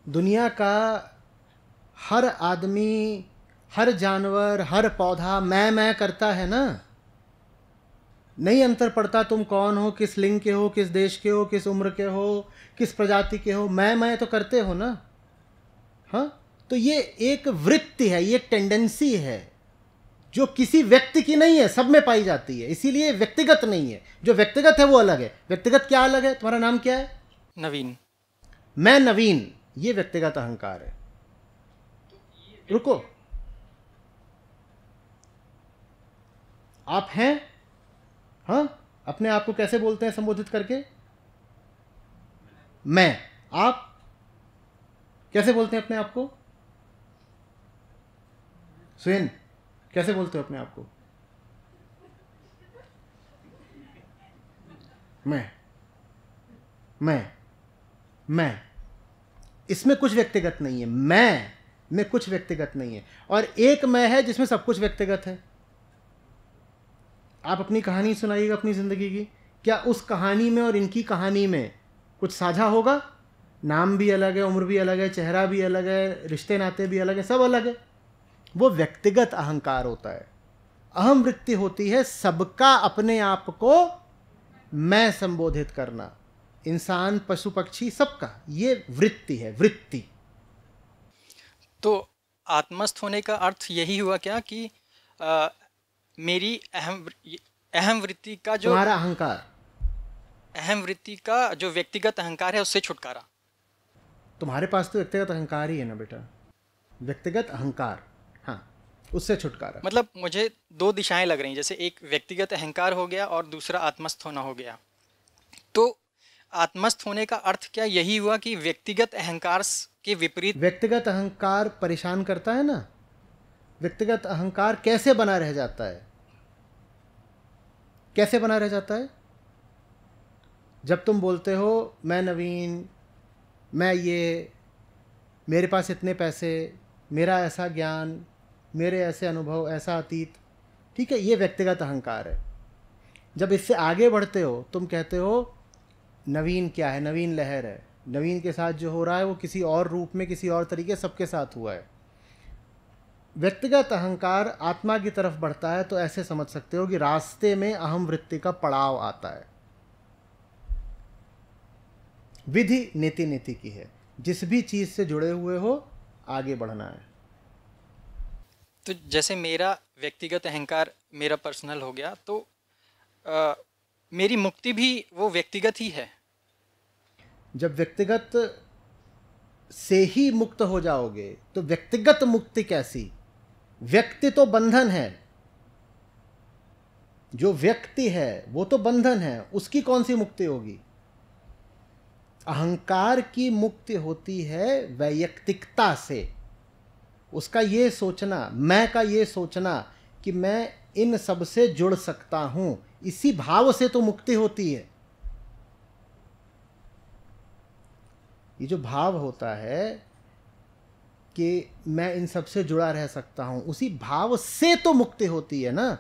दुनिया का हर आदमी, हर जानवर, हर पौधा मैं मैं करता है ना, नहीं अंतर पड़ता तुम कौन हो, किस लिंग के हो, किस देश के हो, किस उम्र के हो, किस प्रजाति के हो, मैं मैं तो करते हो ना। हाँ, तो ये एक वृत्ति है, ये टेंडेंसी है जो किसी व्यक्ति की नहीं है, सब में पाई जाती है, इसीलिए व्यक्तिगत नहीं है। जो व्यक्तिगत है वो अलग है। व्यक्तिगत क्या अलग है? तुम्हारा नाम क्या है? नवीन। मैं नवीन, ये व्यक्तिगत अहंकार है। रुको, आप हैं। हाँ, अपने आप को कैसे बोलते हैं संबोधित करके? मैं। आप कैसे बोलते हैं अपने आप को? स्वयं कैसे बोलते हो अपने आप को? मैं मैं मैं इसमें कुछ व्यक्तिगत नहीं है, मैं में कुछ व्यक्तिगत नहीं है, और एक मैं है जिसमें सब कुछ व्यक्तिगत है। आप अपनी कहानी सुनाइएगा अपनी ज़िंदगी की, क्या उस कहानी में और इनकी कहानी में कुछ साझा होगा? नाम भी अलग है, उम्र भी अलग है, चेहरा भी अलग है, रिश्ते नाते भी अलग है, सब अलग है। वो व्यक्तिगत अहंकार होता है। अहम वृत्ति होती है सबका अपने आप को मैं संबोधित करना, इंसान, पशु, पक्षी, सबका। ये वृत्ति है, वृत्ति। तो आत्मस्थ होने का अर्थ यही हुआ क्या कि आ, मेरी अहम अहम वृत्ति का जो हमारा अहंकार, अहम वृत्ति का जो व्यक्तिगत अहंकार है उससे छुटकारा? तुम्हारे पास तो व्यक्तिगत अहंकार ही है ना बेटा, व्यक्तिगत अहंकार। हाँ, उससे छुटकारा। मतलब मुझे दो दिशाएं लग रही हैं, जैसे एक व्यक्तिगत अहंकार हो गया और दूसरा आत्मस्थ होना हो गया। तो आत्मस्थ होने का अर्थ क्या यही हुआ कि व्यक्तिगत अहंकार के विपरीत? व्यक्तिगत अहंकार परेशान करता है ना, व्यक्तिगत अहंकार कैसे बना रह जाता है, कैसे बना रह जाता है? जब तुम बोलते हो मैं नवीन, मैं ये, मेरे पास इतने पैसे, मेरा ऐसा ज्ञान, मेरे ऐसे अनुभव, ऐसा अतीत, ठीक है, ये व्यक्तिगत अहंकार है। जब इससे आगे बढ़ते हो तुम कहते हो नवीन क्या है, नवीन लहर है, नवीन के साथ जो हो रहा है वो किसी और रूप में, किसी और तरीके, सबके साथ हुआ है। व्यक्तिगत अहंकार आत्मा की तरफ बढ़ता है, तो ऐसे समझ सकते हो कि रास्ते में अहम वृत्ति का पड़ाव आता है। विधि नीति नीति की है, जिस भी चीज से जुड़े हुए हो आगे बढ़ना है। तो जैसे मेरा व्यक्तिगत अहंकार मेरा पर्सनल हो गया, तो आ, मेरी मुक्ति भी वो व्यक्तिगत ही है। जब व्यक्तिगत से ही मुक्त हो जाओगे तो व्यक्तिगत मुक्ति कैसी? व्यक्ति तो बंधन है, जो व्यक्ति है वो तो बंधन है, उसकी कौन सी मुक्ति होगी? अहंकार की मुक्ति होती है वैयक्तिकता से। उसका ये सोचना, मैं का ये सोचना कि मैं इन सब से जुड़ सकता हूं, इसी भाव से तो मुक्ति होती है। ये जो भाव होता है कि मैं इन सब से जुड़ा रह सकता हूं, उसी भाव से तो मुक्ति होती है ना।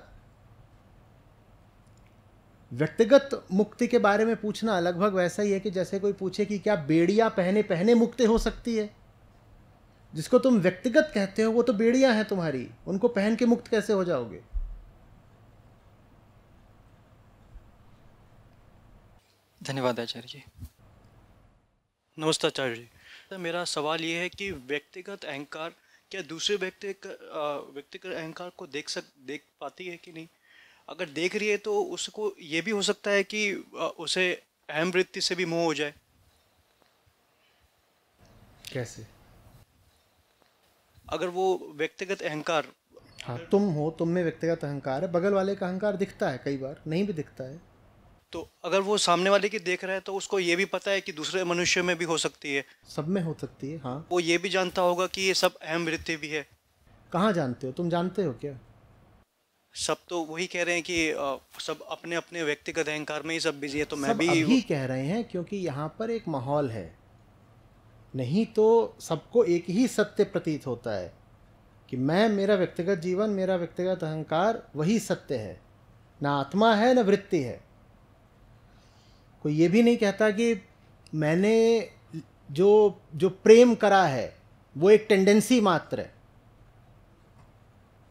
व्यक्तिगत मुक्ति के बारे में पूछना लगभग वैसा ही है कि जैसे कोई पूछे कि क्या बेड़िया पहने पहने मुक्ति हो सकती है। जिसको तुम व्यक्तिगत कहते हो वो तो बेड़ियां हैं तुम्हारी, उनको पहन के मुक्त कैसे हो जाओगे? धन्यवाद आचार्य जी। नमस्ते आचार्य जी, मेरा सवाल ये है कि व्यक्तिगत अहंकार क्या दूसरे व्यक्ति व्यक्तिगत अहंकार को देख सक देख पाती है कि नहीं? अगर देख रही है तो उसको ये भी हो सकता है कि उसे अहम वृत्ति से भी मोह हो जाए। कैसे? अगर वो व्यक्तिगत अहंकार, हाँ तुम हो, तुम में व्यक्तिगत अहंकार है, बगल वाले का अहंकार दिखता है, कई बार नहीं भी दिखता है, तो अगर वो सामने वाले की देख रहा है तो उसको ये भी पता है कि दूसरे मनुष्य में भी हो सकती है, सब में हो सकती है। हाँ, वो ये भी जानता होगा कि ये सब अहम वृत्ति भी है। कहाँ जानते हो, तुम जानते हो क्या? सब तो वही कह रहे हैं कि सब अपने अपने व्यक्तिगत अहंकार में ही सब बिजी है, तो मैं भी यही कह रहे हैं क्योंकि यहाँ पर एक माहौल है, नहीं तो सबको एक ही सत्य प्रतीत होता है कि मैं, मेरा व्यक्तिगत जीवन, मेरा व्यक्तिगत अहंकार वही सत्य है, ना आत्मा है ना वृत्ति है। कोई ये भी नहीं कहता कि मैंने जो जो प्रेम करा है वो एक टेंडेंसी मात्र है।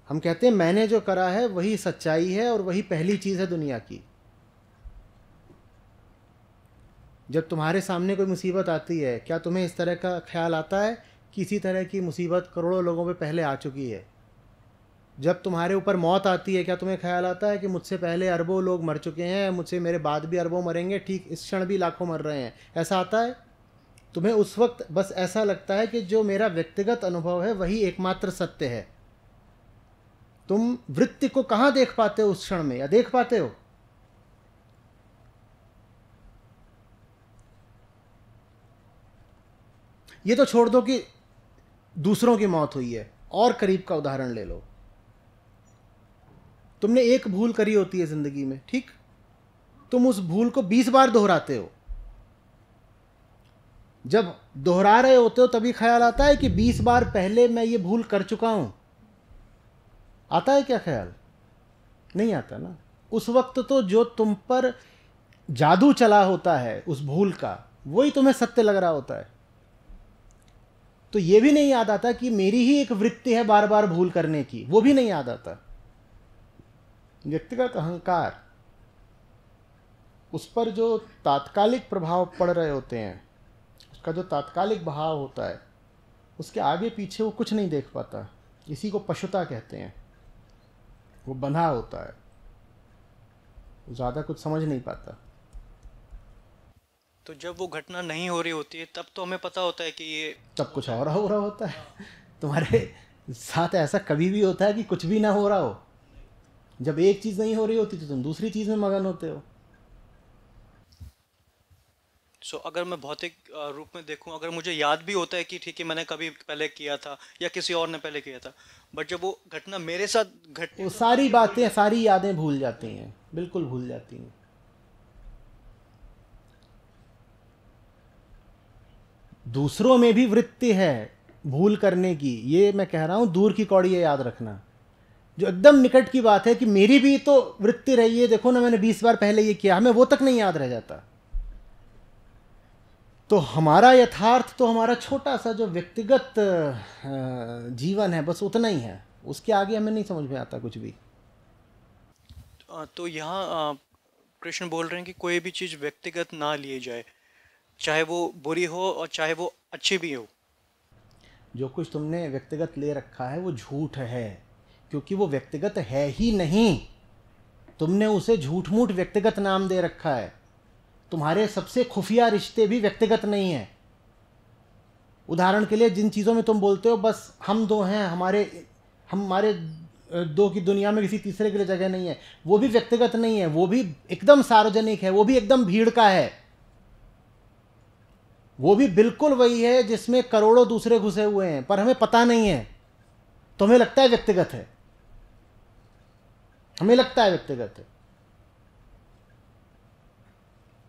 हम कहते हैं मैंने जो करा है वही सच्चाई है और वही पहली चीज़ है दुनिया की। जब तुम्हारे सामने कोई मुसीबत आती है, क्या तुम्हें इस तरह का ख्याल आता है कि इसी तरह की मुसीबत करोड़ों लोगों पे पहले आ चुकी है? जब तुम्हारे ऊपर मौत आती है, क्या तुम्हें ख्याल आता है कि मुझसे पहले अरबों लोग मर चुके हैं, मुझसे मेरे बाद भी अरबों मरेंगे, ठीक इस क्षण भी लाखों मर रहे हैं? ऐसा आता है तुम्हें? उस वक्त बस ऐसा लगता है कि जो मेरा व्यक्तिगत अनुभव है वही एकमात्र सत्य है। तुम वृत्ति को कहाँ देख पाते हो उस क्षण में, या देख पाते हो? ये तो छोड़ दो कि दूसरों की मौत हुई है, और करीब का उदाहरण ले लो। तुमने एक भूल करी होती है जिंदगी में, ठीक, तुम उस भूल को बीस बार दोहराते हो। जब दोहरा रहे होते हो तभी ख्याल आता है कि बीस बार पहले मैं ये भूल कर चुका हूं। आता है क्या ख्याल? नहीं आता ना। उस वक्त तो जो तुम पर जादू चला होता है उस भूल का, वही तुम्हें सत्य लग रहा होता है। तो ये भी नहीं याद आता कि मेरी ही एक वृत्ति है बार बार भूल करने की, वो भी नहीं याद आता। व्यक्तिगत अहंकार, उस पर जो तात्कालिक प्रभाव पड़ रहे होते हैं, उसका जो तात्कालिक बहाव होता है, उसके आगे पीछे वो कुछ नहीं देख पाता। इसी को पशुता कहते हैं। वो बंधा होता है, वो ज़्यादा कुछ समझ नहीं पाता। तो जब वो घटना नहीं हो रही होती है तब तो हमें पता होता है कि ये तब कुछ और हो रहा होता है। तुम्हारे साथ ऐसा कभी भी होता है कि कुछ भी ना हो रहा हो? जब एक चीज़ नहीं हो रही होती तो तुम दूसरी चीज़ में मगन होते हो। सो so, अगर मैं भौतिक रूप में देखूं, अगर मुझे याद भी होता है कि ठीक है मैंने कभी पहले किया था या किसी और ने पहले किया था, बट जब वो घटना मेरे साथ घटती वो तो सारी बातें, सारी यादें भूल जाती हैं, बिल्कुल भूल जाती हैं। दूसरों में भी वृत्ति है भूल करने की, ये मैं कह रहा हूँ, दूर की कौड़ी है याद रखना। जो एकदम निकट की बात है कि मेरी भी तो वृत्ति रही है, देखो ना मैंने बीस बार पहले ये किया, हमें वो तक नहीं याद रह जाता। तो हमारा यथार्थ तो हमारा छोटा सा जो व्यक्तिगत जीवन है बस उतना ही है, उसके आगे हमें नहीं समझ में आता कुछ भी। तो यहाँ कृष्ण बोल रहे हैं कि कोई भी चीज़ व्यक्तिगत ना लिए जाए, चाहे वो बुरी हो और चाहे वो अच्छी भी हो। जो कुछ तुमने व्यक्तिगत ले रखा है वो झूठ है, क्योंकि वो व्यक्तिगत है ही नहीं। तुमने उसे झूठ मूठ व्यक्तिगत नाम दे रखा है। तुम्हारे सबसे खुफिया रिश्ते भी व्यक्तिगत नहीं है। उदाहरण के लिए, जिन चीज़ों में तुम बोलते हो बस हम दो हैं, हमारे हमारे दो की दुनिया में किसी तीसरे के लिए जगह नहीं है, वो भी व्यक्तिगत नहीं है, वो भी एकदम सार्वजनिक है, वो भी एकदम भीड़ का है, वो भी बिल्कुल वही है जिसमें करोड़ों दूसरे घुसे हुए हैं, पर हमें पता नहीं है। तो हमें लगता है व्यक्तिगत है, हमें लगता है व्यक्तिगत है।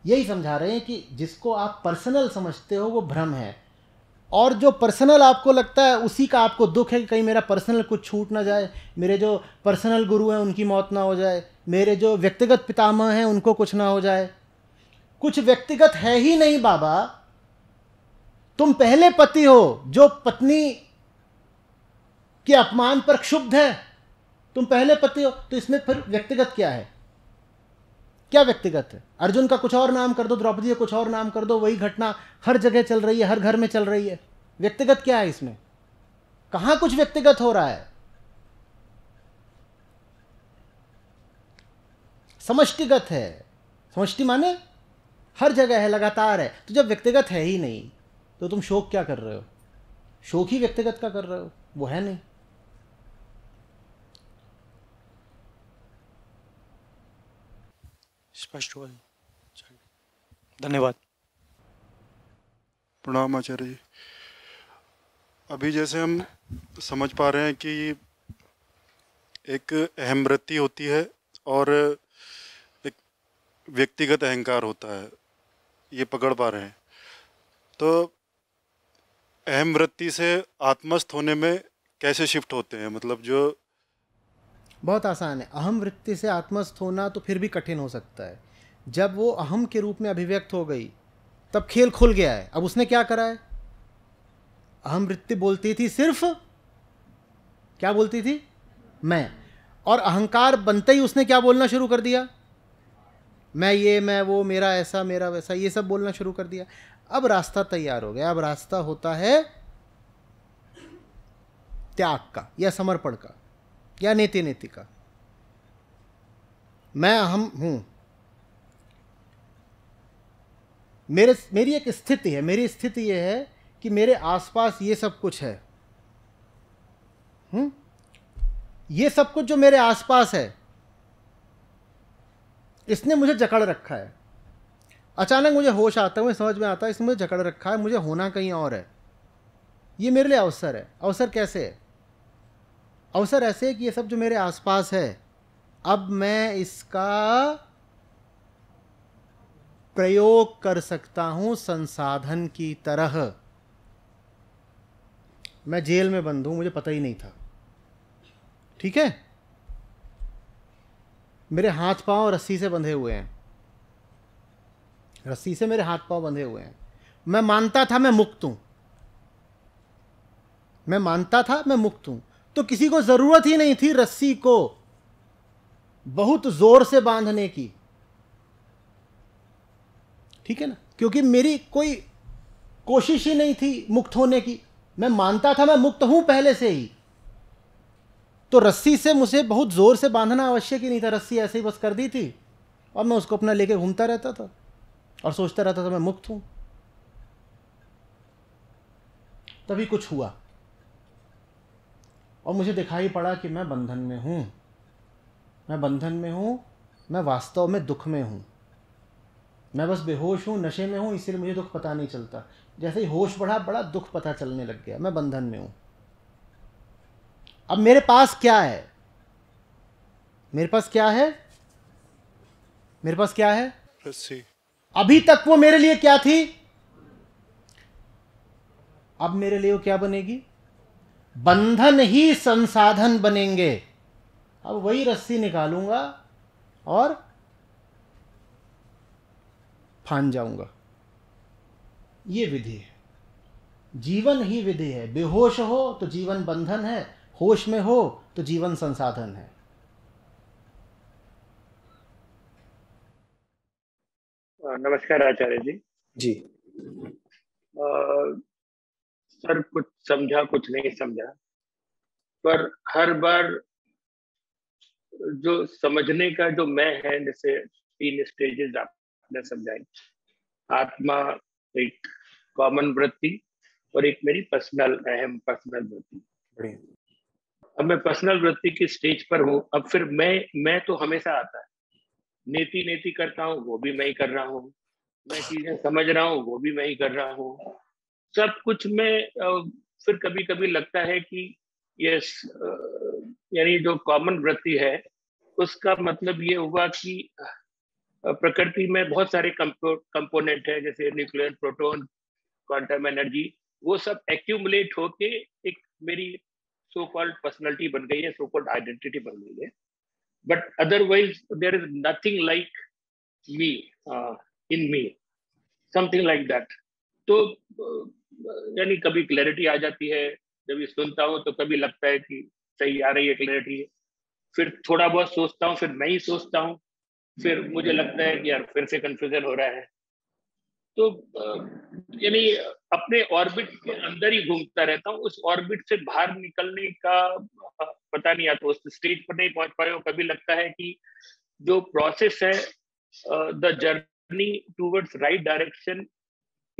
यही समझा रहे हैं कि जिसको आप पर्सनल समझते हो वो भ्रम है, और जो पर्सनल आपको लगता है उसी का आपको दुख है कि कहीं मेरा पर्सनल कुछ छूट ना जाए, मेरे जो पर्सनल गुरु हैं उनकी मौत ना हो जाए, मेरे जो व्यक्तिगत पितामह हैं उनको कुछ ना हो जाए। कुछ व्यक्तिगत है ही नहीं बाबा, तुम पहले पति हो जो पत्नी के अपमान पर क्षुब्ध है, तुम पहले पति हो, तो इसमें फिर व्यक्तिगत क्या है? क्या व्यक्तिगत है? अर्जुन का कुछ और नाम कर दो, द्रौपदी का कुछ और नाम कर दो, वही घटना हर जगह चल रही है, हर घर में चल रही है। व्यक्तिगत क्या है इसमें? कहाँ कुछ व्यक्तिगत हो रहा है? समष्टिगत है। समष्टि माने हर जगह है, लगातार है। तो जब व्यक्तिगत है ही नहीं तो तुम शोक क्या कर रहे हो? शोक ही व्यक्तिगत का कर रहे हो, वो है नहीं। स्पष्ट हुआ? धन्यवाद। प्रणाम आचार्य जी। अभी जैसे हम समझ पा रहे हैं कि एक अहम वृत्ति होती है और एक व्यक्तिगत अहंकार होता है, ये पकड़ पा रहे हैं। तो अहम वृत्ति से आत्मस्थ होने में कैसे शिफ्ट होते हैं? मतलब जो बहुत आसान है, अहम वृत्ति से आत्मस्थ होना तो फिर भी कठिन हो सकता है। जब वो अहम के रूप में अभिव्यक्त हो गई तब खेल खुल गया है। अब उसने क्या करा है? अहम वृत्ति बोलती थी सिर्फ, क्या बोलती थी? मैं। और अहंकार बनते ही उसने क्या बोलना शुरू कर दिया? मैं ये, मैं वो, मेरा ऐसा, मेरा वैसा, ये सब बोलना शुरू कर दिया। अब रास्ता तैयार हो गया। अब रास्ता होता है त्याग का या समर्पण का या नेति नेति का। मैं अहम हूं, मेरे मेरी एक स्थिति है, मेरी स्थिति यह है कि मेरे आसपास ये सब कुछ है। हम्म ये सब कुछ जो मेरे आसपास है इसने मुझे जकड़ रखा है। अचानक मुझे होश आता है, मुझे समझ में आता है इसने मुझे जकड़ रखा है, मुझे होना कहीं और है। ये मेरे लिए अवसर है। अवसर कैसे है? अवसर ऐसे है कि ये सब जो मेरे आसपास है अब मैं इसका प्रयोग कर सकता हूं संसाधन की तरह। मैं जेल में बंद हूं, मुझे पता ही नहीं था। ठीक है, मेरे हाथ पांव रस्सी से बंधे हुए हैं, रस्सी से मेरे हाथ पांव बंधे हुए हैं। मैं मानता था मैं मुक्त हूं, मैं मानता था मैं मुक्त हूं, तो किसी को जरूरत ही नहीं थी रस्सी को बहुत जोर से बांधने की। ठीक है ना, क्योंकि मेरी कोई कोशिश ही नहीं थी मुक्त होने की। मैं मानता था मैं मुक्त हूं पहले से ही, तो रस्सी से मुझे बहुत जोर से बांधना आवश्यक ही नहीं था। रस्सी ऐसे ही बस कर दी थी और मैं उसको अपना लेके घूमता रहता था और सोचता रहता था मैं मुक्त हूं। तभी कुछ हुआ और मुझे दिखाई पड़ा कि मैं बंधन में हूँ, मैं बंधन में हूँ, मैं वास्तव में दुख में हूँ, मैं बस बेहोश हूँ, नशे में हूँ, इसलिए मुझे दुख पता नहीं चलता। जैसे ही होश बढ़ा, बड़ा दुख पता चलने लग गया, मैं बंधन में हूँ। अब मेरे पास क्या है? मेरे पास क्या है? मेरे पास क्या है? रस्सी। अभी तक वो मेरे लिए क्या थी, अब मेरे लिए वो क्या बनेगी? बंधन ही संसाधन बनेंगे। अब वही रस्सी निकालूंगा और फान जाऊंगा। ये विधि है, जीवन ही विधि है। बेहोश हो तो जीवन बंधन है, होश में हो तो जीवन संसाधन है। नमस्कार आचार्य जी। जी आ... सर कुछ समझा, कुछ नहीं समझा, पर हर बार जो समझने का जो मैं है, जैसे तीन स्टेजेस आपने समझाई, आत्मा एक कॉमन वृत्ति और एक मेरी पर्सनल अहम पर्सनल वृत्ति। अब मैं पर्सनल वृत्ति की स्टेज पर हूँ। अब फिर मैं मैं तो हमेशा आता है, नेति नेति करता हूँ वो भी मैं ही कर रहा हूँ, मैं चीजें समझ रहा हूँ वो भी मैं ही कर रहा हूँ, सब कुछ में। फिर कभी कभी लगता है कि यस, यानी जो कॉमन वृत्ति है उसका मतलब ये हुआ कि प्रकृति में बहुत सारे कंपो कंपोनेंट है, जैसे न्यूक्लियर, प्रोटॉन, क्वांटम एनर्जी, वो सब एक्यूमुलेट होके एक मेरी सो कॉल्ड पर्सनैलिटी बन गई है, सो कॉल्ड आइडेंटिटी बन गई है। But otherwise there is nothing like me in me, something like that. तो uh, यानी कभी क्लैरिटी आ जाती है जब ये सुनता हूँ, तो कभी लगता है कि सही आ रही है क्लैरिटी, फिर थोड़ा बहुत सोचता हूँ, फिर मैं ही सोचता हूँ, फिर मुझे लगता है कि यार फिर से कंफ्यूजन हो रहा है। तो यानी अपने ऑर्बिट के अंदर ही घूमता रहता हूँ, उस ऑर्बिट से बाहर निकलने का पता नहीं आता, उस स्टेज पर नहीं पहुंच पाए। कभी लगता है कि जो प्रोसेस है, the journey towards right direction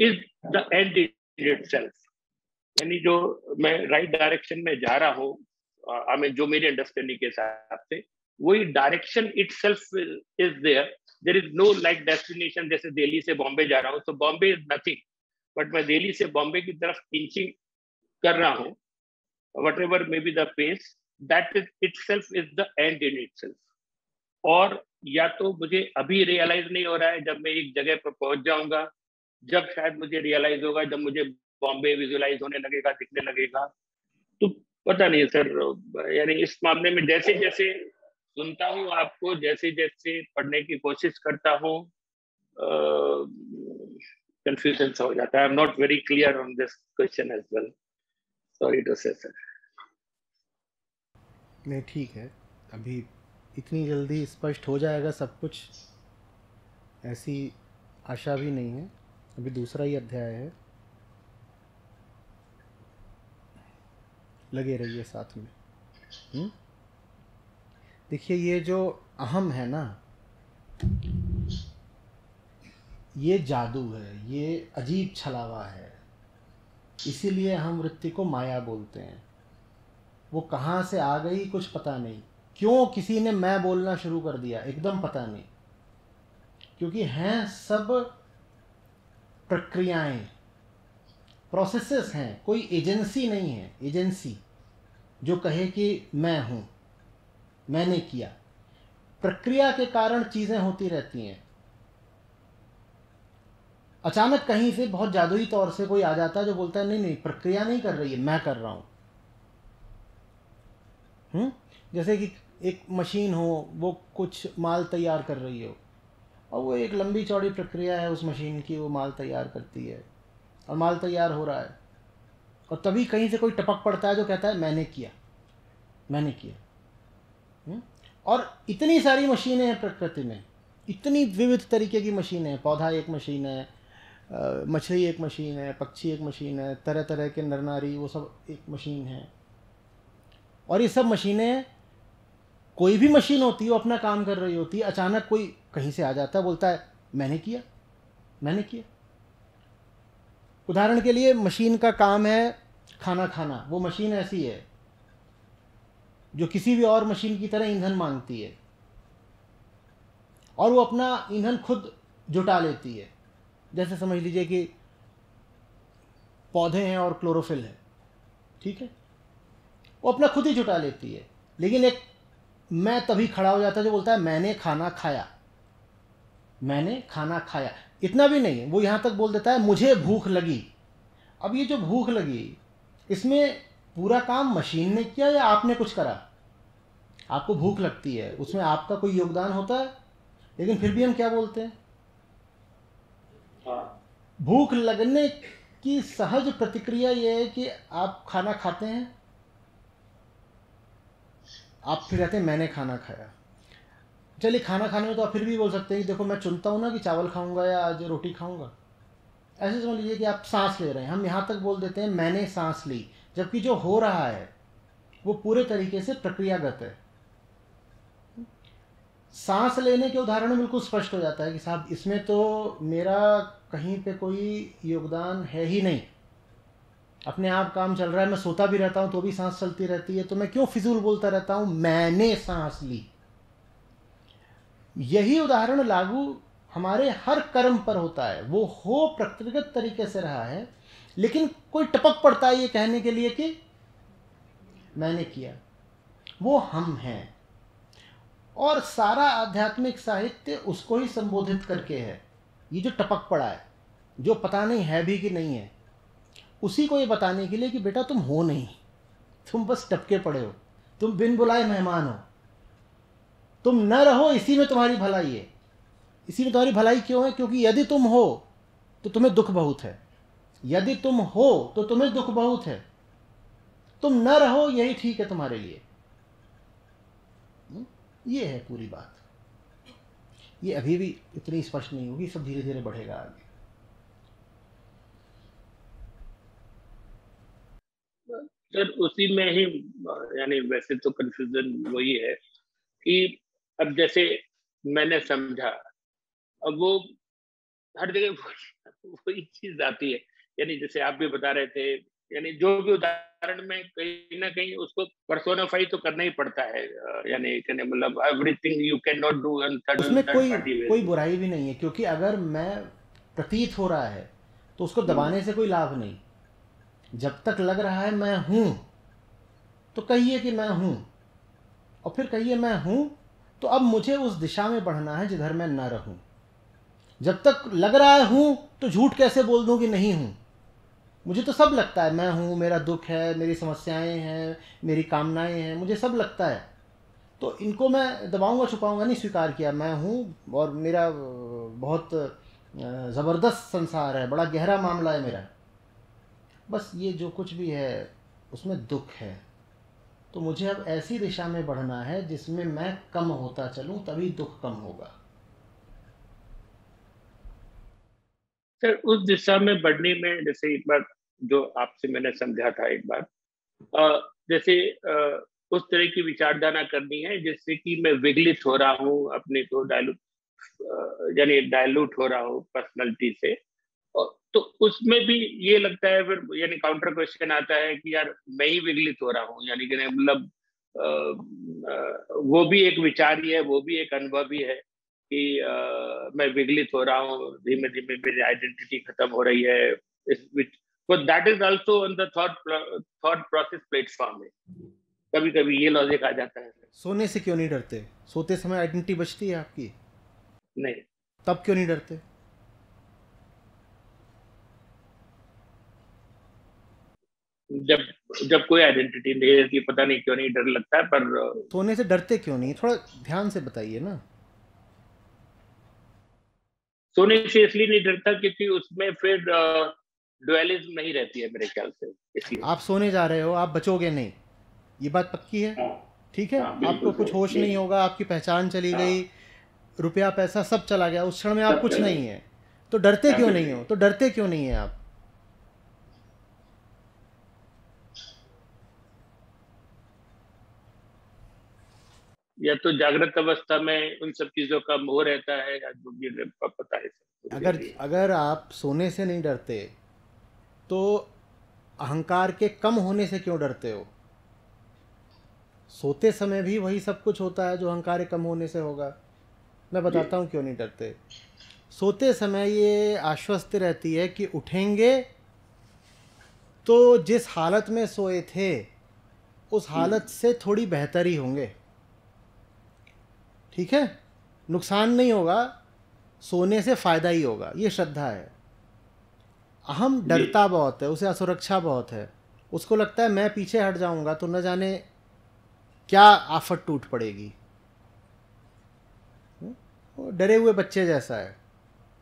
is the end in itself, यानी जो मैं राइट डायरेक्शन में जा रहा हूँ, आई मीन जो मेरी अंडरस्टैंडिंग के हिसाब से वही direction itself is there, there is no like destination. जैसे दिल्ली से बॉम्बे जा रहा हूँ, तो बॉम्बे इज नथिंग, बट मैं दिल्ली से बॉम्बे की तरफ इंचिंग कर रहा हूँ, whatever may be the pace, that is itself is the end in itself. और या तो मुझे अभी रियलाइज नहीं हो रहा है, जब मैं एक जगह पर पहुंच जाऊंगा, जब शायद मुझे रियलाइज होगा, जब मुझे बॉम्बे विजुअलाइज होने लगेगा, दिखने लगेगा। तो पता नहीं सर, यानी इस मामले में जैसे जैसे सुनता हूँ आपको, जैसे जैसे पढ़ने की कोशिश करता हूँ, कंफ्यूजन सा हो जाता है। I am not very clear on this question as well, sorry to say sir. नहीं ठीक है, अभी इतनी जल्दी स्पष्ट हो जाएगा सब कुछ ऐसी आशा भी नहीं है, अभी दूसरा ही अध्याय है, लगे रहिए साथ में। हुँ? देखिए ये जो अहम है ना, ये जादू है, ये अजीब छलावा है, इसीलिए हम वृत्ति को माया बोलते हैं। वो कहाँ से आ गई कुछ पता नहीं, क्यों किसी ने मैं बोलना शुरू कर दिया एकदम पता नहीं, क्योंकि हैं सब प्रक्रियाएं, प्रोसेसेस हैं, कोई एजेंसी नहीं है। एजेंसी जो कहे कि मैं हूँ, मैंने किया, प्रक्रिया के कारण चीज़ें होती रहती हैं। अचानक कहीं से बहुत जादुई तौर से कोई आ जाता है जो बोलता है नहीं नहीं प्रक्रिया नहीं कर रही है, मैं कर रहा हूँ। हम्म, जैसे कि एक मशीन हो, वो कुछ माल तैयार कर रही हो, और वो एक लंबी चौड़ी प्रक्रिया है उस मशीन की, वो माल तैयार करती है और माल तैयार हो रहा है, और तभी कहीं से कोई टपक पड़ता है जो कहता है मैंने किया, मैंने किया। हुँ? और इतनी सारी मशीनें हैं प्रकृति में, इतनी विविध तरीके की मशीनें हैं। पौधा एक मशीन है, मछली एक मशीन है, पक्षी एक मशीन है, तरह तरह के नर नारी वो सब एक मशीन है। और ये सब मशीनें, कोई भी मशीन होती है वो अपना काम कर रही होती है, अचानक कोई कहीं से आ जाता है बोलता है मैंने किया, मैंने किया। उदाहरण के लिए मशीन का काम है खाना खाना, वो मशीन ऐसी है जो किसी भी और मशीन की तरह ईंधन मांगती है, और वो अपना ईंधन खुद जुटा लेती है। जैसे समझ लीजिए कि पौधे हैं और क्लोरोफिल है, ठीक है, वो अपना खुद ही जुटा लेती है, लेकिन एक मैं तभी खड़ा हो जाता है जो बोलता है मैंने खाना खाया, मैंने खाना खाया। इतना भी नहीं है, वो यहाँ तक बोल देता है मुझे भूख लगी। अब ये जो भूख लगी, इसमें पूरा काम मशीन ने किया या आपने कुछ करा? आपको भूख लगती है, उसमें आपका कोई योगदान होता है, लेकिन फिर भी हम क्या बोलते हैं? भूख लगने की सहज प्रतिक्रिया ये है कि आप खाना खाते हैं, आप फिर कहते हैं मैंने खाना खाया। चलिए खाना खाने में तो आप फिर भी बोल सकते हैं कि देखो मैं चुनता हूँ ना कि चावल खाऊंगा या आज रोटी खाऊंगा। ऐसे समझ लीजिए कि आप सांस ले रहे हैं, हम यहाँ तक बोल देते हैं मैंने सांस ली, जबकि जो हो रहा है वो पूरे तरीके से प्रक्रियागत है। सांस लेने के उदाहरण में बिल्कुल स्पष्ट हो जाता है कि साहब इसमें तो मेरा कहीं पे कोई योगदान है ही नहीं, अपने आप काम चल रहा है, मैं सोता भी रहता हूँ तो भी सांस चलती रहती है, तो मैं क्यों फिजूल बोलता रहता हूँ, मैंने सांस ली। यही उदाहरण लागू हमारे हर कर्म पर होता है, वो हो प्रकृतिगत तरीके से रहा है, लेकिन कोई टपक पड़ता है ये कहने के लिए कि मैंने किया, वो हम हैं। और सारा आध्यात्मिक साहित्य उसको ही संबोधित करके है, ये जो टपक पड़ा है, जो पता नहीं है भी कि नहीं है, उसी को ये बताने के लिए कि बेटा तुम हो नहीं, तुम बस टपके पड़े हो, तुम बिन बुलाए मेहमान हो, तुम न रहो इसी में तुम्हारी भलाई है। इसी में तुम्हारी भलाई क्यों है? क्योंकि यदि तुम हो तो तुम्हें दुख बहुत है, यदि तुम हो तो तुम्हें दुख बहुत है, तुम न रहो यही ठीक है तुम्हारे लिए। ये है पूरी बात। ये अभी भी इतनी स्पष्ट नहीं होगी, सब धीरे धीरे बढ़ेगा आगे। सर उसी में ही यानी वैसे तो कंफ्यूजन वही है कि अब जैसे मैंने समझा, अब वो हर जगह वही चीज आती है, यानी जैसे आप भी बता रहे थे, यानी जो भी उदाहरण में कहीं ना कहीं उसको पर्सोनिफाई तो करना ही पड़ता है, यानी मतलब everything you can not do, उसमें कोई कोई बुराई भी नहीं है, क्योंकि अगर मैं प्रतीत हो रहा है तो उसको दबाने से कोई लाभ नहीं। जब तक लग रहा है मैं हूँ तो कहिए कि मैं हूँ, और फिर कहिए मैं हूँ तो अब मुझे उस दिशा में बढ़ना है जिधर मैं न रहूँ। जब तक लग रहा है हूँ तो झूठ कैसे बोल दूँ कि नहीं हूँ, मुझे तो सब लगता है मैं हूँ, मेरा दुख है, मेरी समस्याएं हैं, मेरी कामनाएं हैं, मुझे सब लगता है, तो इनको मैं दबाऊंगा छुपाऊंगा नहीं, स्वीकार किया मैं हूँ और मेरा बहुत ज़बरदस्त संसार है, बड़ा गहरा मामला है मेरा, बस ये जो कुछ भी है उसमें दुख है, तो मुझे अब ऐसी दिशा में बढ़ना है जिसमें मैं कम होता चलूँ, तभी दुख कम होगा। सर उस दिशा में बढ़ने में जैसे एक बार जो आपसे मैंने समझा था एक बार, जैसे उस तरह की विचारधारा करनी है जिससे कि मैं विगलित हो रहा हूँ, अपने को डायलूट यानी डायलूट हो रहा हूँ पर्सनैलिटी से, तो उसमें भी ये लगता है फिर यानी काउंटर क्वेश्चन आता है कि यार मैं ही विगलित हो रहा हूँ, यानी कि मतलब वो भी एक विचार ही है, वो भी एक अनुभव भी है कि आ, मैं विगलित हो रहा हूँ, धीमे धीमे मेरी आइडेंटिटी खत्म हो रही है, that is also on the thought thought process platform में कभी कभी ये लॉजिक आ जाता है। सोने से क्यों नहीं डरते? सोते समय आइडेंटिटी बचती है आपकी? नहीं। तब क्यों नहीं डरते? जब जब कोई आइडेंटिटी नहीं रहती पता नहीं क्यों नहीं डर लगता है, पर सोने से डरते क्यों नहीं? थोड़ा ध्यान से बताइए ना। सोने से इसलिए नहीं डरता क्योंकि उसमें फिर ड्यूअलिज्म नहीं रहती है मेरे ख्याल से, इसलिए। आप सोने जा रहे हो, आप बचोगे नहीं, ये बात पक्की है, ठीक है? आपको कुछ होश नहीं होगा, आपकी पहचान चली गई, रुपया पैसा सब चला गया, उस क्षण में आप कुछ नहीं है, तो डरते क्यों नहीं हो? तो डरते क्यों नहीं है आप? या तो जागृत अवस्था में उन सब चीजों का मोह रहता है, या जो भी पता है। अगर अगर आप सोने से नहीं डरते तो अहंकार के कम होने से क्यों डरते हो? सोते समय भी वही सब कुछ होता है जो अहंकार कम होने से होगा। मैं बताता हूँ क्यों नहीं डरते। सोते समय ये आश्वस्त रहती है कि उठेंगे तो जिस हालत में सोए थे उस हालत से थोड़ी बेहतर ही होंगे, ठीक है? नुकसान नहीं होगा, सोने से फ़ायदा ही होगा, ये श्रद्धा है। अहम डरता बहुत है, उसे असुरक्षा बहुत है, उसको लगता है मैं पीछे हट जाऊंगा तो न जाने क्या आफत टूट पड़ेगी। वो डरे हुए बच्चे जैसा है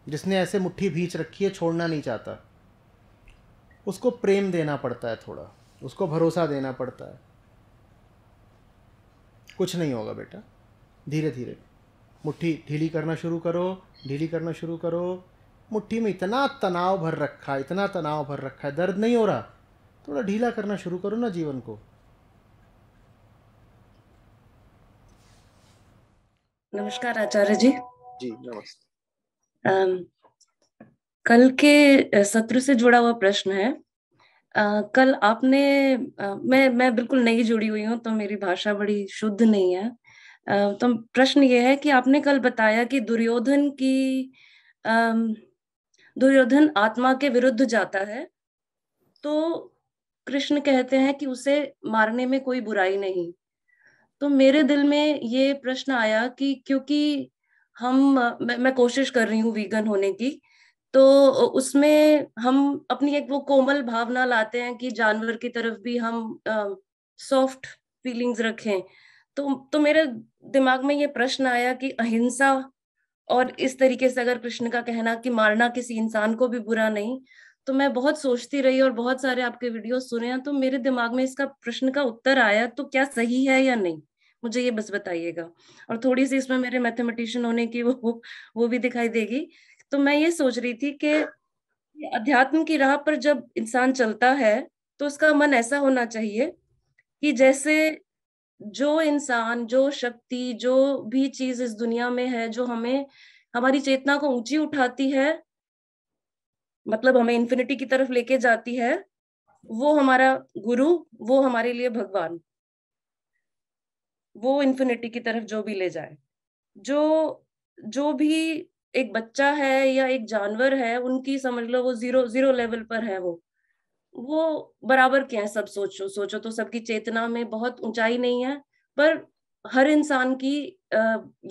जिसने ऐसे मुट्ठी भींच रखी है, छोड़ना नहीं चाहता। उसको प्रेम देना पड़ता है थोड़ा, उसको भरोसा देना पड़ता है। कुछ नहीं होगा बेटा, धीरे धीरे मुट्ठी ढीली करना शुरू करो, ढीली करना शुरू करो। मुट्ठी में इतना तनाव भर रखा है, इतना तनाव भर रखा है, दर्द नहीं हो रहा, थोड़ा ढीला करना शुरू करो ना जीवन को। नमस्कार आचार्य जी। जी नमस्कार। कल के सत्र से जुड़ा हुआ प्रश्न है। Uh, कल आपने uh, मैं मैं बिल्कुल नई जुड़ी हुई हूँ तो मेरी भाषा बड़ी शुद्ध नहीं है, uh, तो प्रश्न ये है कि आपने कल बताया कि दुर्योधन की uh, दुर्योधन आत्मा के विरुद्ध जाता है तो कृष्ण कहते हैं कि उसे मारने में कोई बुराई नहीं। तो मेरे दिल में ये प्रश्न आया कि क्योंकि हम मैं, मैं कोशिश कर रही हूँ वीगन होने की, तो उसमें हम अपनी एक वो कोमल भावना लाते हैं कि जानवर की तरफ भी हम सॉफ्ट फीलिंग्स रखें। तो तो मेरे दिमाग में ये प्रश्न आया कि अहिंसा और इस तरीके से अगर कृष्ण का कहना कि मारना किसी इंसान को भी बुरा नहीं, तो मैं बहुत सोचती रही और बहुत सारे आपके वीडियो सुने हैं, तो मेरे दिमाग में इसका प्रश्न का उत्तर आया। तो क्या सही है या नहीं, मुझे ये बस बताइएगा। और थोड़ी सी इसमें मेरे मैथमेटिशियन होने की वो वो भी दिखाई देगी। तो मैं ये सोच रही थी कि अध्यात्म की राह पर जब इंसान चलता है तो उसका मन ऐसा होना चाहिए कि जैसे जो इंसान, जो शक्ति, जो भी चीज इस दुनिया में है जो हमें, हमारी चेतना को ऊंची उठाती है, मतलब हमें इन्फिनिटी की तरफ लेके जाती है, वो हमारा गुरु, वो हमारे लिए भगवान, वो इन्फिनिटी की तरफ जो भी ले जाए। जो जो भी एक बच्चा है या एक जानवर है, उनकी समझ लो वो जीरो जीरो लेवल पर है, वो वो बराबर के हैं सब। सोचो सोचो तो सबकी चेतना में बहुत ऊंचाई नहीं है, पर हर इंसान की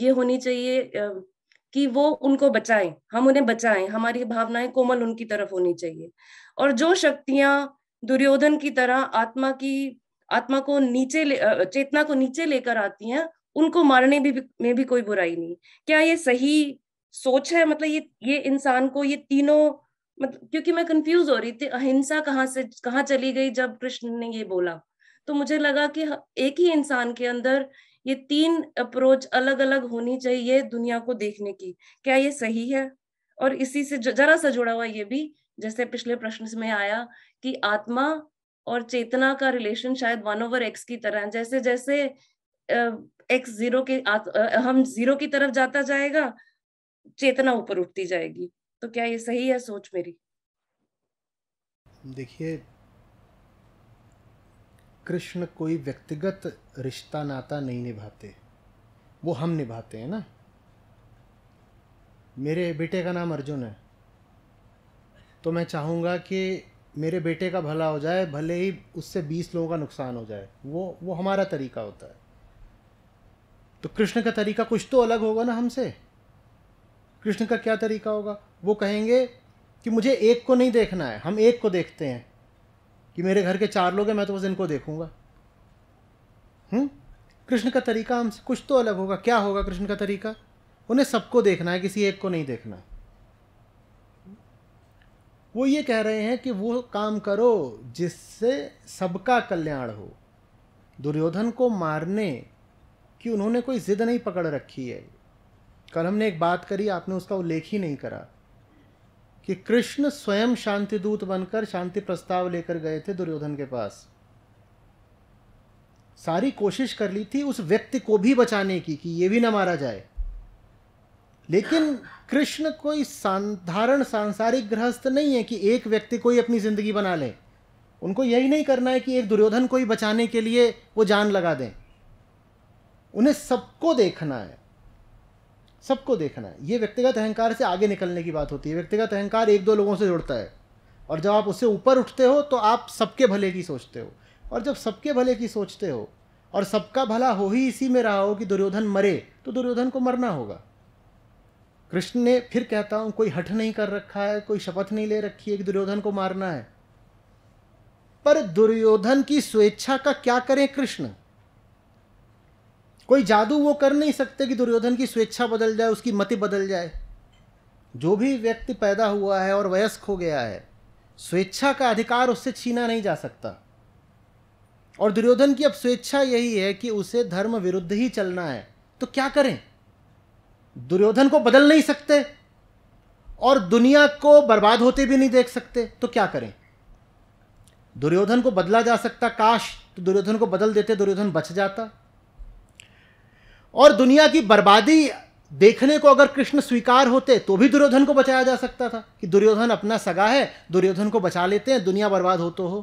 ये होनी चाहिए कि वो उनको बचाएं, हम उन्हें बचाएं, हमारी भावनाएं कोमल उनकी तरफ होनी चाहिए। और जो शक्तियां दुर्योधन की तरह आत्मा की आत्मा को नीचे ले, चेतना को नीचे लेकर आती हैं, उनको मारने भी में भी कोई बुराई नहीं। क्या ये सही सोच है? मतलब ये ये इंसान को ये तीनों, मतलब क्योंकि मैं कंफ्यूज हो रही थी अहिंसा कहाँ से कहाँ चली गई जब कृष्ण ने ये बोला, तो मुझे लगा कि एक ही इंसान के अंदर ये तीन अप्रोच अलग अलग होनी चाहिए दुनिया को देखने की। क्या ये सही है? और इसी से जरा सा जुड़ा हुआ ये भी, जैसे पिछले प्रश्न में आया कि आत्मा और चेतना का रिलेशन शायद वन ओवर एक्स की तरह, जैसे जैसे एक्स जीरो के हम जीरो की तरफ जाता जाएगा, चेतना ऊपर उठती जाएगी। तो क्या ये सही है सोच मेरी? देखिए, कृष्ण कोई व्यक्तिगत रिश्ता नाता नहीं निभाते, वो हम निभाते हैं ना। मेरे बेटे का नाम अर्जुन है, तो मैं चाहूँगा कि मेरे बेटे का भला हो जाए, भले ही उससे बीस लोगों का नुकसान हो जाए, वो वो हमारा तरीका होता है। तो कृष्ण का तरीका कुछ तो अलग होगा ना हमसे। कृष्ण का क्या तरीका होगा? वो कहेंगे कि मुझे एक को नहीं देखना है, हम एक को देखते हैं कि मेरे घर के चार लोग हैं, मैं तो बस इनको देखूंगा। हम्म कृष्ण का तरीका हमसे कुछ तो अलग होगा। क्या होगा कृष्ण का तरीका? उन्हें सबको देखना है, किसी एक को नहीं देखना। वो ये कह रहे हैं कि वो काम करो जिससे सबका कल्याण हो। दुर्योधन को मारने की उन्होंने कोई जिद नहीं पकड़ रखी है। कल हमने एक बात करी, आपने उसका उल्लेख ही नहीं करा कि कृष्ण स्वयं शांतिदूत बनकर शांति प्रस्ताव लेकर गए थे दुर्योधन के पास। सारी कोशिश कर ली थी उस व्यक्ति को भी बचाने की कि ये भी ना मारा जाए, लेकिन कृष्ण कोई साधारण सांसारिक गृहस्थ नहीं है कि एक व्यक्ति को ही अपनी जिंदगी बना लें। उनको यही नहीं करना है कि एक दुर्योधन को ही बचाने के लिए वो जान लगा दें। उन्हें सबको देखना है, सबको देखना है। ये व्यक्तिगत अहंकार से आगे निकलने की बात होती है। व्यक्तिगत अहंकार एक दो लोगों से जुड़ता है, और जब आप उससे ऊपर उठते हो तो आप सबके भले की सोचते हो। और जब सबके भले की सोचते हो और सबका भला हो ही इसी में रहा हो कि दुर्योधन मरे, तो दुर्योधन को मरना होगा। कृष्ण ने, फिर कहता हूँ, कोई हठ नहीं कर रखा है, कोई शपथ नहीं ले रखी है कि दुर्योधन को मारना है। पर दुर्योधन की स्वेच्छा का क्या करें कृष्ण? कोई जादू वो कर नहीं सकते कि दुर्योधन की स्वेच्छा बदल जाए, उसकी मति बदल जाए। जो भी व्यक्ति पैदा हुआ है और वयस्क हो गया है, स्वेच्छा का अधिकार उससे छीना नहीं जा सकता। और दुर्योधन की अब स्वेच्छा यही है कि उसे धर्म विरुद्ध ही चलना है, तो क्या करें? दुर्योधन को बदल नहीं सकते और दुनिया को बर्बाद होते भी नहीं देख सकते, तो क्या करें? दुर्योधन को बदला जा सकता, काश तो दुर्योधन को बदल देते, दुर्योधन बच जाता। और दुनिया की बर्बादी देखने को अगर कृष्ण स्वीकार होते तो भी दुर्योधन को बचाया जा सकता था कि दुर्योधन अपना सगा है, दुर्योधन को बचा लेते हैं, दुनिया बर्बाद हो तो हो।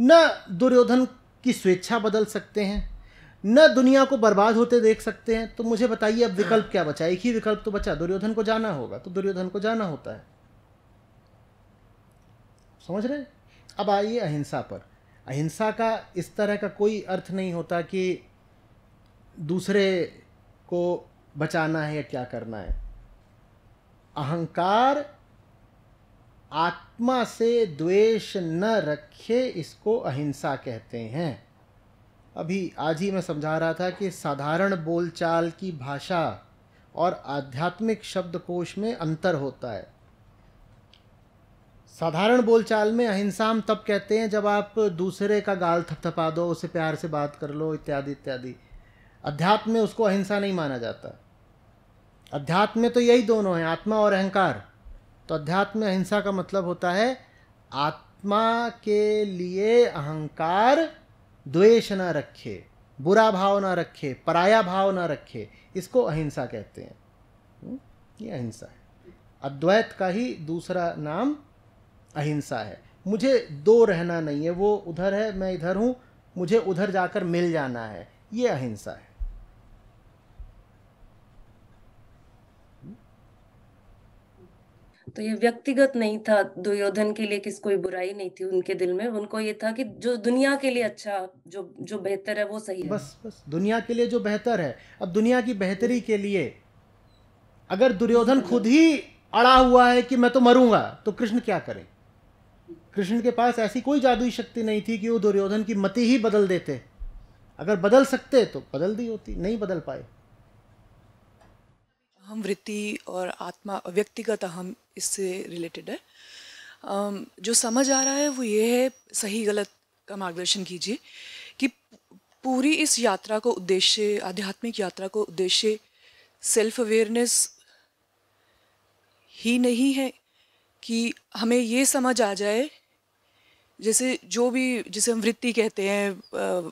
न दुर्योधन की स्वेच्छा बदल सकते हैं, न दुनिया को बर्बाद होते देख सकते हैं, तो मुझे बताइए अब विकल्प क्या बचा? एक ही विकल्प तो बचा, दुर्योधन को जाना होगा, तो दुर्योधन को जाना होता है। समझ रहे हैं? अब आइए अहिंसा पर। अहिंसा का इस तरह का कोई अर्थ नहीं होता कि दूसरे को बचाना है या क्या करना है। अहंकार, आत्मा से द्वेष न रखे, इसको अहिंसा कहते हैं। अभी आज ही मैं समझा रहा था कि साधारण बोलचाल की भाषा और आध्यात्मिक शब्दकोश में अंतर होता है। साधारण बोलचाल में अहिंसा हम तब कहते हैं जब आप दूसरे का गाल थपथपा दो, उसे प्यार से बात कर लो, इत्यादि इत्यादि। अध्यात्म में उसको अहिंसा नहीं माना जाता। अध्यात्म में तो यही दोनों हैं, आत्मा और अहंकार। तो अध्यात्म में अहिंसा का मतलब होता है आत्मा के लिए अहंकार द्वेष ना रखे, बुरा भाव ना रखे, पराया भाव ना रखे, इसको अहिंसा कहते हैं। ये अहिंसा है। अद्वैत का ही दूसरा नाम अहिंसा है। मुझे दो रहना नहीं है, वो उधर है, मैं इधर हूँ, मुझे उधर जाकर मिल जाना है, ये अहिंसा है। तो ये व्यक्तिगत नहीं था, दुर्योधन के लिए किस कोई बुराई नहीं थी उनके दिल में, उनको ये था कि जो दुनिया के लिए अच्छा, जो जो बेहतर है वो सही है, बस बस दुनिया के लिए जो बेहतर है। अब दुनिया की बेहतरी के लिए अगर दुर्योधन खुद ही अड़ा हुआ है कि मैं तो मरूंगा, तो कृष्ण क्या करें? कृष्ण के पास ऐसी कोई जादुई शक्ति नहीं थी कि वो दुर्योधन की मति ही बदल देते। अगर बदल सकते तो बदल दी होती, नहीं बदल पाए। हम वृत्ति और आत्मा, व्यक्तिगत हम इससे रिलेटेड है। जो समझ आ रहा है वो ये है, सही गलत का मार्गदर्शन कीजिए कि पूरी इस यात्रा को उद्देश्य, आध्यात्मिक यात्रा को उद्देश्य सेल्फ अवेयरनेस ही नहीं है कि हमें ये समझ आ जाए, जैसे जो भी, जिसे हम वृत्ति कहते हैं,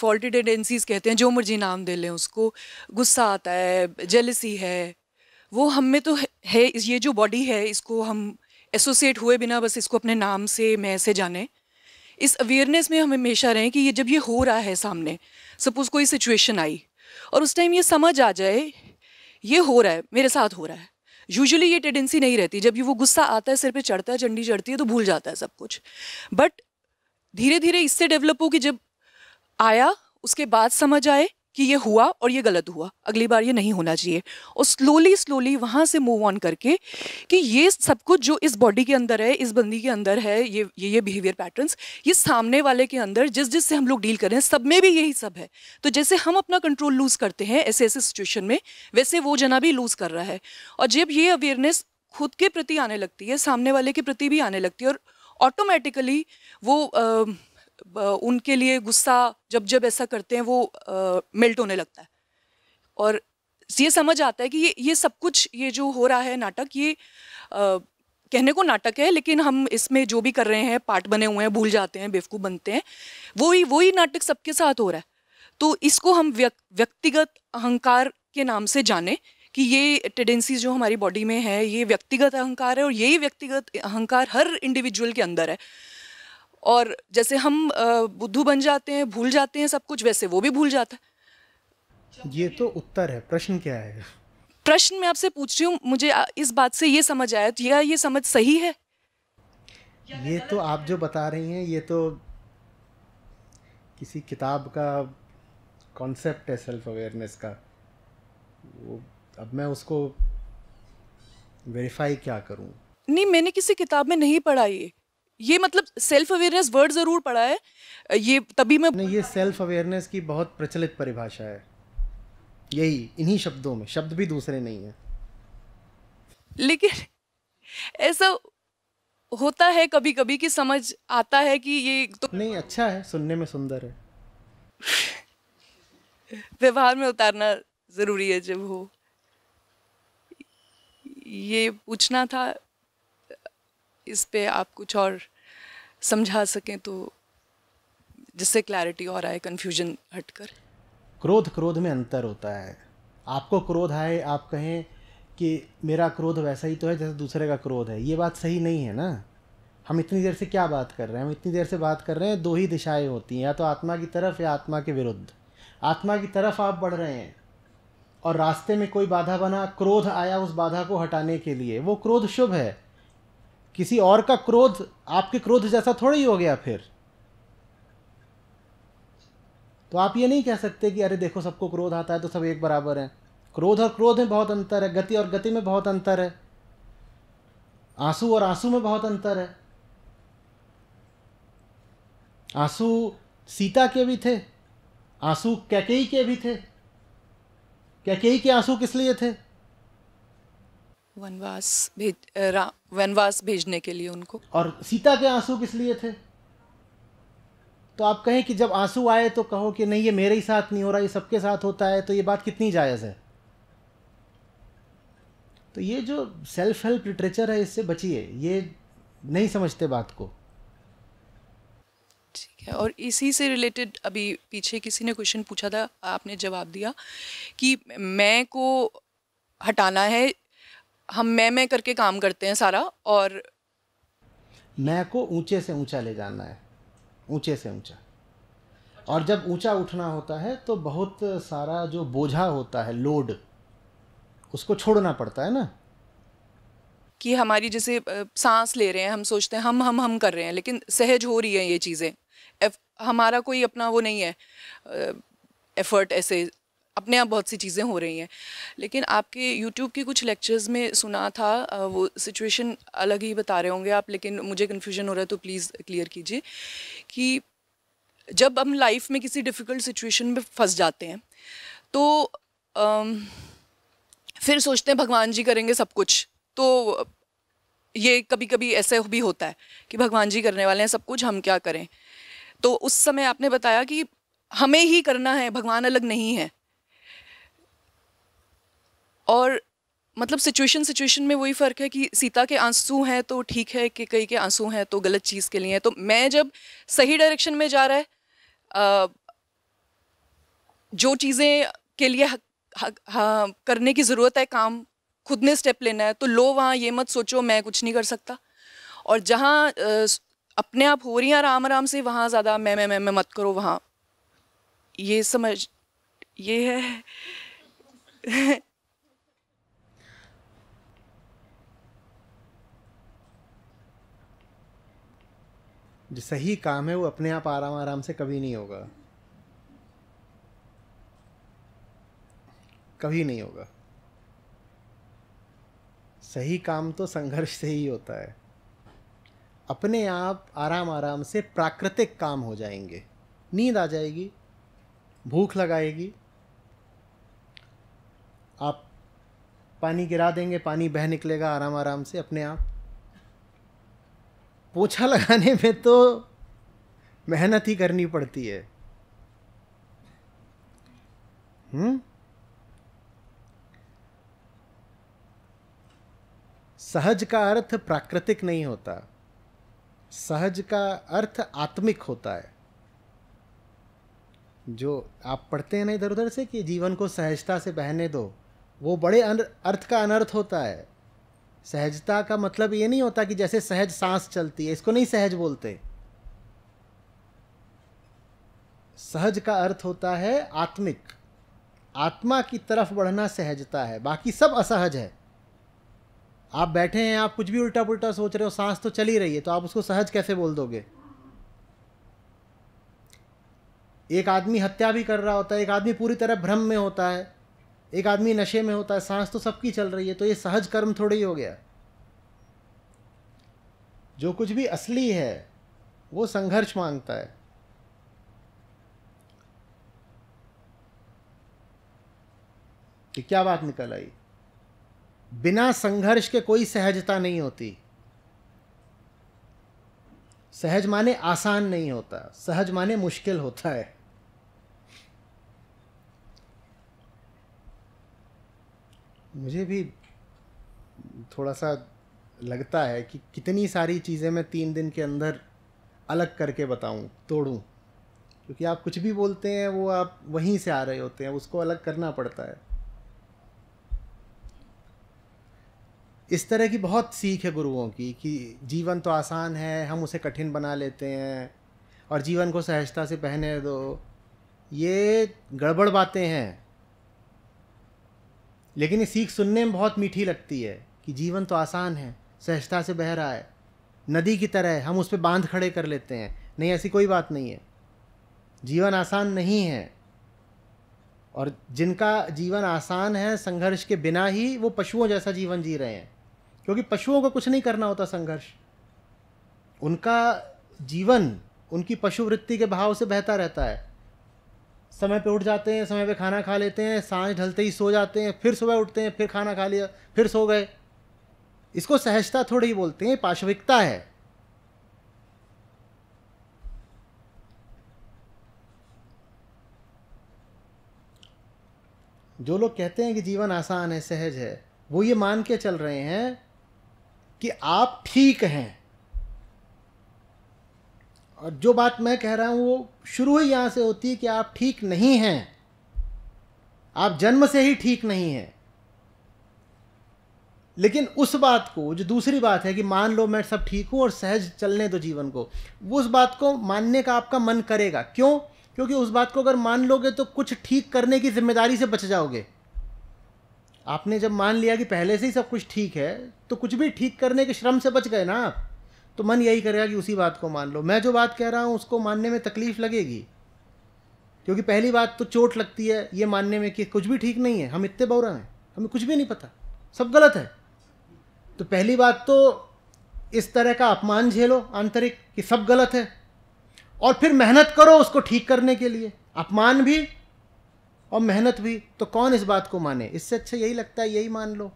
फॉल्टी टेंडेंसीज कहते हैं, जो मर्जी नाम दे लें उसको, गुस्सा आता है, जेलसी है, वो हम में तो है। ये जो बॉडी है इसको हम एसोसिएट हुए बिना बस इसको अपने नाम से, मैं से जाने, इस अवेयरनेस में हम हमेशा रहें कि ये जब ये हो रहा है सामने, सपोज कोई सिचुएशन आई और उस टाइम ये समझ आ जाए ये हो रहा है, मेरे साथ हो रहा है। यूजुअली ये टेंडेंसी नहीं रहती, जब ये वो गुस्सा आता है, सिर पे चढ़ता है, चंडी चढ़ती है, तो भूल जाता है सब कुछ। बट धीरे धीरे इससे डेवलप हो कि जब आया उसके बाद समझ आए कि ये हुआ और ये गलत हुआ, अगली बार ये नहीं होना चाहिए, और स्लोली स्लोली वहाँ से मूव ऑन करके कि ये सब कुछ जो इस बॉडी के अंदर है, इस बंदी के अंदर है, ये ये ये बिहेवियर पैटर्न्स, ये सामने वाले के अंदर जिस जिस से हम लोग डील कर रहे हैं सब में भी यही सब है। तो जैसे हम अपना कंट्रोल लूज़ करते हैं ऐसे ऐसे सिचुएशन में, वैसे वो जना भी लूज़ कर रहा है। और जब ये अवेयरनेस खुद के प्रति आने लगती है, सामने वाले के प्रति भी आने लगती है, और ऑटोमेटिकली वो आ, उनके लिए गुस्सा जब जब ऐसा करते हैं वो आ, मेल्ट होने लगता है, और ये समझ आता है कि ये ये सब कुछ, ये जो हो रहा है नाटक, ये आ, कहने को नाटक है, लेकिन हम इसमें जो भी कर रहे हैं पार्ट बने हुए हैं, भूल जाते हैं, बेवकूफ़ बनते हैं, वही वही नाटक सबके साथ हो रहा है। तो इसको हम व्यक, व्यक्तिगत अहंकार के नाम से जाने कि ये टेंडेंसीज जो हमारी बॉडी में है ये व्यक्तिगत अहंकार है, और यही व्यक्तिगत अहंकार हर इंडिविजुअल के अंदर है। और जैसे हम बुद्धू बन जाते हैं, भूल जाते हैं सब कुछ, वैसे वो भी भूल जाता है। ये तो उत्तर है, प्रश्न क्या है? प्रश्न मैं आपसे पूछ रही हूँ, मुझे इस बात से ये समझ आया, तो ये समझ सही है? ये तो आप जो बता रही हैं ये तो किसी किताब का कॉन्सेप्ट है सेल्फ अवेयरनेस का, वो अब मैं उसको वेरीफाई क्या करूँ? नहीं, मैंने किसी किताब में नहीं पढ़ा ये ये मतलब सेल्फ अवेयरनेस वर्ड ज़रूर पड़ा है ये, तभी मैं नहीं, ये सेल्फ अवेयरनेस की बहुत प्रचलित परिभाषा है, यही इन्हीं शब्दों में, शब्द भी दूसरे नहीं है। लेकिन ऐसा होता है कभी कभी कि समझ आता है कि ये तो नहीं, अच्छा है, सुनने में सुंदर है, व्यवहार में उतारना ज़रूरी है जब हो। ये पूछना था, इस पे आप कुछ और समझा सकें तो, जिससे क्लैरिटी और आए, कन्फ्यूजन हटकर। क्रोध क्रोध में अंतर होता है। आपको क्रोध आए, आप कहें कि मेरा क्रोध वैसा ही तो है जैसे दूसरे का क्रोध है, ये बात सही नहीं है ना। हम इतनी देर से क्या बात कर रहे हैं, हम इतनी देर से बात कर रहे हैं दो ही दिशाएं होती हैं, या तो आत्मा की तरफ या आत्मा के विरुद्ध। आत्मा की तरफ आप बढ़ रहे हैं और रास्ते में कोई बाधा बना, क्रोध आया उस बाधा को हटाने के लिए, वो क्रोध शुभ है। किसी और का क्रोध आपके क्रोध जैसा थोड़ा ही हो गया फिर, तो आप ये नहीं कह सकते कि अरे देखो सबको क्रोध आता है तो सब एक बराबर हैं। क्रोध और क्रोध में बहुत अंतर है, गति और गति में बहुत अंतर है, आंसू और आंसू में बहुत अंतर है। आंसू सीता के भी थे, आंसू कैकेई के भी थे। कैकेई के आंसू किस लिए थे? वनवास भेज वनवास भेजने के लिए उनको। और सीता के आंसू किस लिए थे? तो आप कहें कि जब आंसू आए तो कहो कि नहीं ये मेरे ही साथ नहीं हो रहा, ये सबके साथ होता है, तो ये बात कितनी जायज़ है। तो ये जो सेल्फ हेल्प लिटरेचर है इससे बचिए, ये नहीं समझते बात को। ठीक है, और इसी से रिलेटेड अभी पीछे किसी ने क्वेश्चन पूछा था, आपने जवाब दिया कि मैं को हटाना है, हम मैं मैं करके काम करते हैं सारा, और मैं को ऊंचे से ऊंचा ले जाना है, ऊंचे से ऊंचा। और जब ऊंचा उठना होता है तो बहुत सारा जो बोझा होता है, लोड, उसको छोड़ना पड़ता है ना। कि हमारी जैसे सांस ले रहे हैं, हम सोचते हैं हम हम हम कर रहे हैं, लेकिन सहज हो रही है ये चीज़ें, हमारा कोई अपना वो नहीं है एफर्ट, ऐसे अपने आप बहुत सी चीज़ें हो रही हैं। लेकिन आपके यूट्यूब के कुछ लेक्चर्स में सुना था, वो सिचुएशन अलग ही बता रहे होंगे आप, लेकिन मुझे कन्फ्यूजन हो रहा है तो प्लीज़ क्लियर कीजिए, कि जब हम लाइफ में किसी डिफ़िकल्ट सिचुएशन में फंस जाते हैं तो आम, फिर सोचते हैं भगवान जी करेंगे सब कुछ। तो ये कभी कभी ऐसे भी होता है कि भगवान जी करने वाले हैं सब कुछ, हम क्या करें। तो उस समय आपने बताया कि हमें ही करना है, भगवान अलग नहीं है। और मतलब सिचुएशन सिचुएशन में वही फ़र्क है कि सीता के आंसू हैं तो ठीक है, कि कई के आंसू हैं तो गलत चीज़ के लिए है। तो मैं जब सही डायरेक्शन में जा रहा है, आ, जो चीज़ें के लिए हक, हक, हाँ, करने की ज़रूरत है, काम खुद ने स्टेप लेना है, तो लो वहाँ ये मत सोचो मैं कुछ नहीं कर सकता। और जहाँ अपने आप हो रही हैं आराम आराम से, वहाँ ज़्यादा मैं मैं मैं मैं मत करो वहाँ। ये समझ ये है जो सही काम है वो अपने आप आराम आराम से कभी नहीं होगा, कभी नहीं होगा। सही काम तो संघर्ष से ही होता है। अपने आप आराम आराम से प्राकृतिक काम हो जाएंगे, नींद आ जाएगी, भूख लगाएगी, आप पानी गिरा देंगे पानी बह निकलेगा आराम आराम से अपने आप। पोछा लगाने में तो मेहनत ही करनी पड़ती है। हम्म सहज का अर्थ प्राकृतिक नहीं होता, सहज का अर्थ आत्मिक होता है। जो आप पढ़ते हैं ना इधर उधर से कि जीवन को सहजता से बहने दो, वो बड़े अर्थ का अनर्थ होता है। सहजता का मतलब ये नहीं होता कि जैसे सहज सांस चलती है, इसको नहीं सहज बोलते। सहज का अर्थ होता है आत्मिक, आत्मा की तरफ बढ़ना सहजता है, बाकी सब असहज है। आप बैठे हैं, आप कुछ भी उल्टा पुल्टा सोच रहे हो, सांस तो चल ही रही है, तो आप उसको सहज कैसे बोल दोगे। एक आदमी हत्या भी कर रहा होता है, एक आदमी पूरी तरह भ्रम में होता है, एक आदमी नशे में होता है, सांस तो सबकी चल रही है, तो ये सहज कर्म थोड़ा ही हो गया। जो कुछ भी असली है वो संघर्ष मांगता है। कि क्या बात निकल आई, बिना संघर्ष के कोई सहजता नहीं होती। सहज माने आसान नहीं होता, सहज माने मुश्किल होता है। मुझे भी थोड़ा सा लगता है कि कितनी सारी चीज़ें मैं तीन दिन के अंदर अलग करके बताऊं, तोड़ूं, क्योंकि आप कुछ भी बोलते हैं वो आप वहीं से आ रहे होते हैं, उसको अलग करना पड़ता है। इस तरह की बहुत सीख है गुरुओं की कि जीवन तो आसान है, हम उसे कठिन बना लेते हैं और जीवन को सहजता से पहने दो। ये गड़बड़ बातें हैं, लेकिन ये सीख सुनने में बहुत मीठी लगती है कि जीवन तो आसान है, सहजता से बह रहा है, नदी की तरह है, हम उस पर बांध खड़े कर लेते हैं। नहीं, ऐसी कोई बात नहीं है, जीवन आसान नहीं है। और जिनका जीवन आसान है संघर्ष के बिना ही, वो पशुओं जैसा जीवन जी रहे हैं, क्योंकि पशुओं को कुछ नहीं करना होता संघर्ष, उनका जीवन उनकी पशुवृत्ति के भाव से बहता रहता है। समय पे उठ जाते हैं, समय पे खाना खा लेते हैं, सांझ ढलते ही सो जाते हैं, फिर सुबह उठते हैं, फिर खाना खा लिया, फिर सो गए। इसको सहजता थोड़ी ही बोलते हैं, पाशविकता है। जो लोग कहते हैं कि जीवन आसान है, सहज है, वो ये मान के चल रहे हैं कि आप ठीक हैं। और जो बात मैं कह रहा हूँ वो शुरू ही यहाँ से होती है कि आप ठीक नहीं हैं, आप जन्म से ही ठीक नहीं हैं। लेकिन उस बात को, जो दूसरी बात है कि मान लो मैं सब ठीक हूँ और सहज चलने दो जीवन को, उस बात को मानने का आपका मन करेगा। क्यों? क्योंकि उस बात को अगर मान लोगे तो कुछ ठीक करने की जिम्मेदारी से बच जाओगे। आपने जब मान लिया कि पहले से ही सब कुछ ठीक है, तो कुछ भी ठीक करने के श्रम से बच गए ना आप, तो मन यही करेगा कि उसी बात को मान लो। मैं जो बात कह रहा हूँ उसको मानने में तकलीफ लगेगी, क्योंकि पहली बात तो चोट लगती है ये मानने में कि कुछ भी ठीक नहीं है, हम इतने बौरा हैं, हमें कुछ भी नहीं पता, सब गलत है। तो पहली बात तो इस तरह का अपमान झेलो आंतरिक कि सब गलत है, और फिर मेहनत करो उसको ठीक करने के लिए, अपमान भी और मेहनत भी। तो कौन इस बात को माने? इससे अच्छा यही लगता है, यही मान लो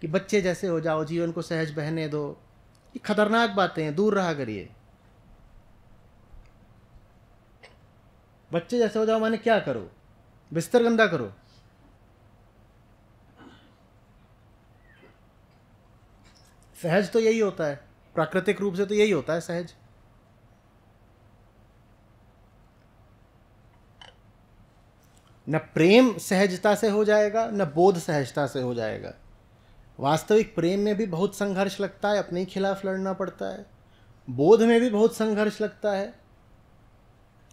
कि बच्चे जैसे हो जाओ, जीवन को सहज बहने दो। ये खतरनाक बातें हैं, दूर रहा करिए। बच्चे जैसे हो जाओ माने क्या करो? बिस्तर गंदा करो? सहज तो यही होता है, प्राकृतिक रूप से तो यही होता है सहज। न प्रेम सहजता से हो जाएगा, न बोध सहजता से हो जाएगा। वास्तविक प्रेम में भी बहुत संघर्ष लगता है, अपने खिलाफ लड़ना पड़ता है, बोध में भी बहुत संघर्ष लगता है।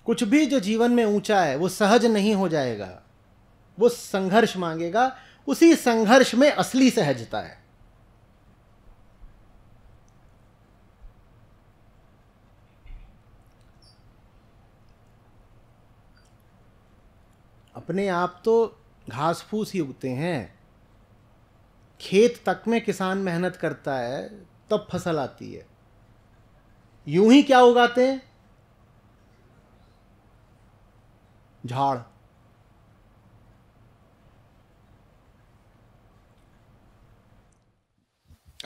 कुछ भी जो जीवन में ऊंचा है वो सहज नहीं हो जाएगा, वो संघर्ष मांगेगा। उसी संघर्ष में असली सहजता है। अपने आप तो घास फूस ही उगते हैं, खेत तक में किसान मेहनत करता है तब फसल आती है। यूं ही क्या उगाते हैं? झाड़।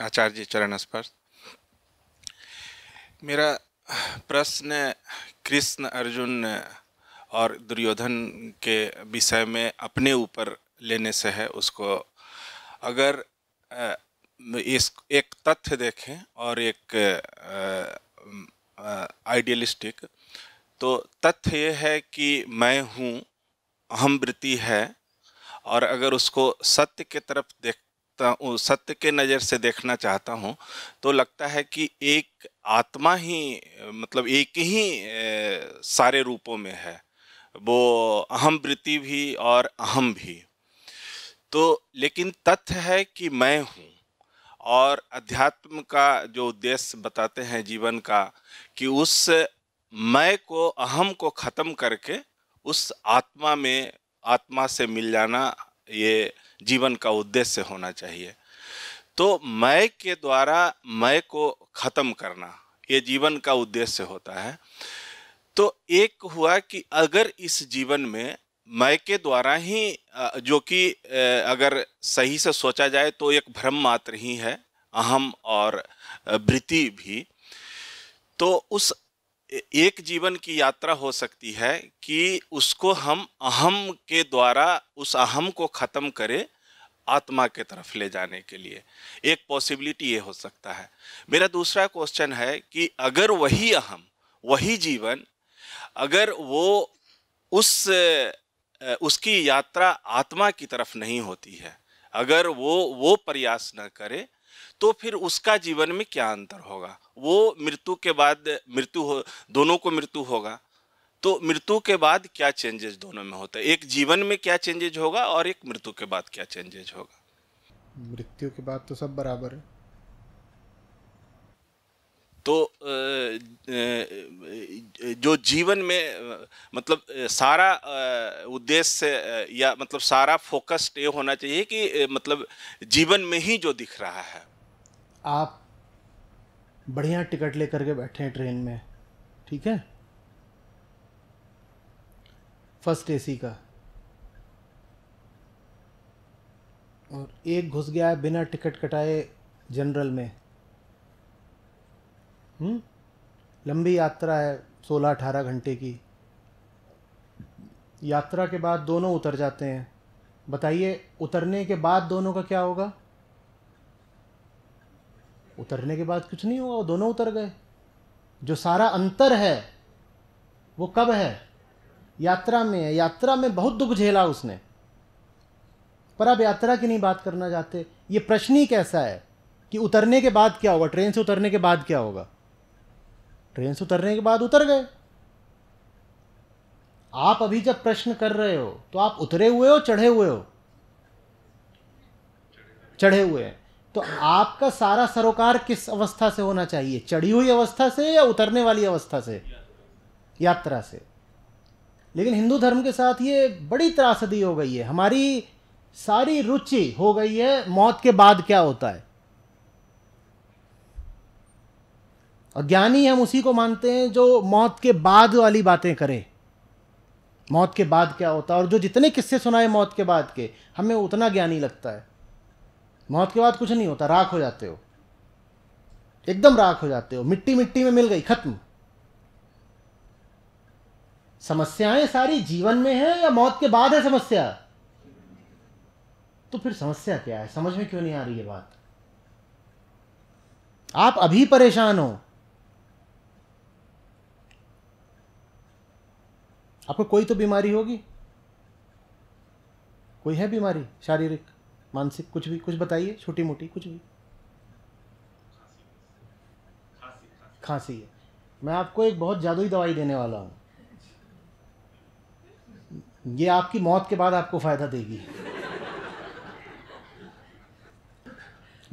आचार्य जी चरण स्पर्श। मेरा प्रश्न कृष्ण, अर्जुन और दुर्योधन के विषय में अपने ऊपर लेने से है। उसको अगर इस एक तथ्य देखें और एक आइडियलिस्टिक, तो तथ्य ये है कि मैं हूँ, अहम वृत्ति है। और अगर उसको सत्य के तरफ देखता हूँ, सत्य के नज़र से देखना चाहता हूँ, तो लगता है कि एक आत्मा ही, मतलब एक ही सारे रूपों में है, वो अहम वृत्ति भी और अहम भी। तो लेकिन तथ्य है कि मैं हूँ। और अध्यात्म का जो उद्देश्य बताते हैं जीवन का, कि उस मैं को, अहम को ख़त्म करके उस आत्मा में, आत्मा से मिल जाना, ये जीवन का उद्देश्य होना चाहिए। तो मैं के द्वारा मैं को ख़त्म करना, ये जीवन का उद्देश्य होता है। तो एक हुआ कि अगर इस जीवन में मैं के द्वारा ही, जो कि अगर सही से सोचा जाए तो एक भ्रम मात्र ही है, अहम और वृत्ति भी। तो उस एक जीवन की यात्रा हो सकती है कि उसको हम अहम के द्वारा, उस अहम को ख़त्म करें आत्मा के तरफ ले जाने के लिए। एक पॉसिबिलिटी ये हो सकता है। मेरा दूसरा क्वेश्चन है कि अगर वही अहम, वही जीवन, अगर वो उस उसकी यात्रा आत्मा की तरफ नहीं होती है, अगर वो वो प्रयास न करे तो फिर उसका जीवन में क्या अंतर होगा। वो मृत्यु के बाद मृत्यु हो दोनों को मृत्यु होगा, तो मृत्यु के बाद क्या चेंजेस दोनों में होता है, एक जीवन में क्या चेंजेस होगा और एक मृत्यु के बाद क्या चेंजेस होगा। मृत्यु के बाद तो सब बराबर है। तो जो जीवन में मतलब सारा उद्देश्य या मतलब सारा फोकस्ड ये होना चाहिए कि मतलब जीवन में ही जो दिख रहा है। आप बढ़िया टिकट लेकर के बैठे हैं ट्रेन में, ठीक है, फर्स्ट एसी का, और एक घुस गया है बिना टिकट कटाए जनरल में। हम्म लंबी यात्रा है सोलह अठारह घंटे की, यात्रा के बाद दोनों उतर जाते हैं। बताइए उतरने के बाद दोनों का क्या होगा? उतरने के बाद कुछ नहीं होगा, दोनों उतर गए। जो सारा अंतर है वो कब है? यात्रा में है। यात्रा में बहुत दुख झेला उसने, पर अब यात्रा की नहीं बात करना चाहते। ये प्रश्न ही कैसा है कि उतरने के बाद क्या होगा, ट्रेन से उतरने के बाद क्या होगा। ट्रेन से उतरने के बाद उतर गए। आप अभी जब प्रश्न कर रहे हो तो आप उतरे हुए हो, चढ़े हुए हो, चढ़े हुए हैं। तो आपका सारा सरोकार किस अवस्था से होना चाहिए, चढ़ी हुई अवस्था से या उतरने वाली अवस्था से, यात्रा से। लेकिन हिंदू धर्म के साथ ये बड़ी त्रासदी हो गई है। हमारी सारी रुचि हो गई है मौत के बाद क्या होता है। ज्ञानी हम उसी को मानते हैं जो मौत के बाद वाली बातें करे, मौत के बाद क्या होता है। और जो जितने किस्से सुनाए मौत के बाद के, हमें उतना ज्ञानी लगता है। मौत के बाद कुछ नहीं होता, राख हो जाते हो, एकदम राख हो जाते हो, मिट्टी मिट्टी में मिल गई, खत्म। समस्याएं सारी जीवन में है या मौत के बाद है समस्या? तो फिर समस्या क्या है, समझ में क्यों नहीं आ रही है बात। आप अभी परेशान हो, आपको कोई तो बीमारी होगी, कोई है बीमारी, शारीरिक, मानसिक, कुछ भी, कुछ बताइए, छोटी मोटी कुछ भी। खांसी है। मैं आपको एक बहुत जादुई दवाई देने वाला हूं, ये आपकी मौत के बाद आपको फायदा देगी।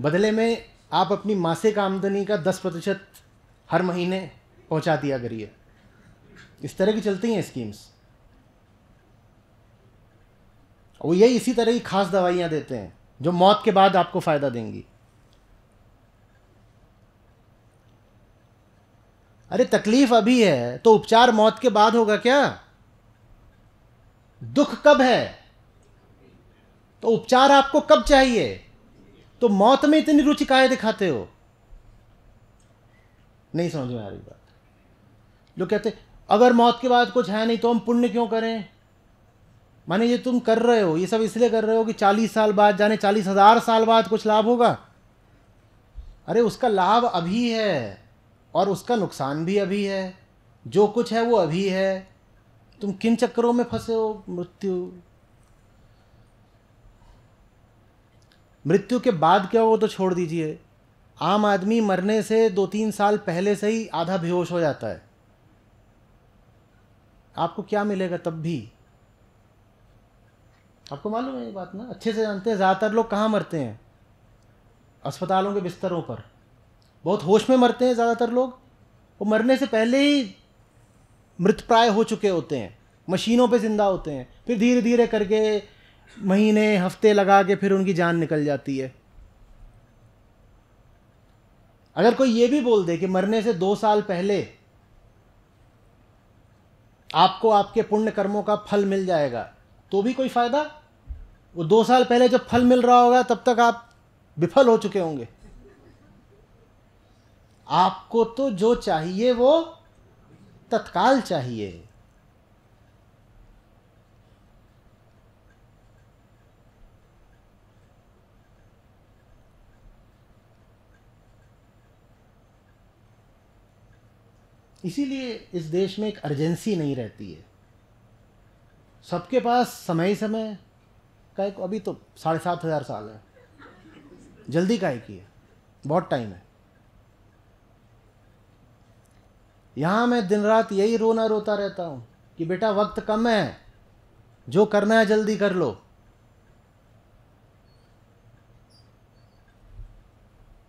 बदले में आप अपनी मासिक आमदनी का दस प्रतिशत हर महीने पहुंचा दिया करिए। इस तरह की चलती हैं स्कीम्स, वो यही इसी तरह की खास दवाइयां देते हैं जो मौत के बाद आपको फायदा देंगी। अरे तकलीफ अभी है तो उपचार मौत के बाद होगा क्या? दुख कब है तो उपचार आपको कब चाहिए। तो मौत में इतनी रुचि काहे दिखाते हो, नहीं समझ में आ रही बात। लोग कहते अगर मौत के बाद कुछ है नहीं तो हम पुण्य क्यों करें। माने ये तुम कर रहे हो, ये सब इसलिए कर रहे हो कि चालीस साल बाद, जाने चालीस हजार साल बाद कुछ लाभ होगा। अरे उसका लाभ अभी है और उसका नुकसान भी अभी है, जो कुछ है वो अभी है। तुम किन चक्करों में फंसे हो। मृत्यु, मृत्यु के बाद क्या हो वो तो छोड़ दीजिए। आम आदमी मरने से दो तीन साल पहले से ही आधा बेहोश हो जाता है, आपको क्या मिलेगा तब भी। आपको मालूम है ये बात ना, अच्छे से जानते हैं। ज़्यादातर लोग कहाँ मरते हैं, अस्पतालों के बिस्तरों पर, बहुत होश में मरते हैं ज़्यादातर लोग। वो मरने से पहले ही मृतप्राय हो चुके होते हैं, मशीनों पे जिंदा होते हैं, फिर धीरे धीरे करके महीने हफ्ते लगा के फिर उनकी जान निकल जाती है। अगर कोई ये भी बोल दे कि मरने से दो साल पहले आपको आपके पुण्य कर्मों का फल मिल जाएगा, तो भी कोई फायदा। वो दो साल पहले जब फल मिल रहा होगा तब तक आप विफल हो चुके होंगे। आपको तो जो चाहिए वो तत्काल चाहिए। इसीलिए इस देश में एक अर्जेंसी नहीं रहती है, सबके पास समय ही समय का। एक अभी तो साढ़े सात हज़ार साल है, जल्दी काहे की है। बहुत टाइम है। यहाँ मैं दिन रात यही रोना रोता रहता हूँ कि बेटा वक्त कम है, जो करना है जल्दी कर लो।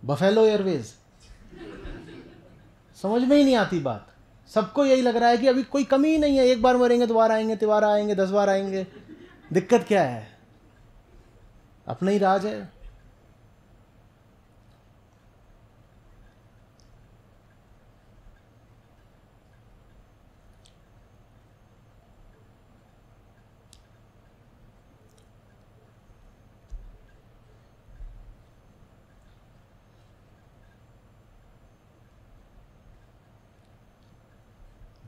बफेलो एयरवेज समझ में ही नहीं आती बात। सबको यही लग रहा है कि अभी कोई कमी ही नहीं है, एक बार मरेंगे दोबारा आएंगे, तिबारा आएंगे, दस बार आएंगे, दिक्कत क्या है, अपना ही राज है।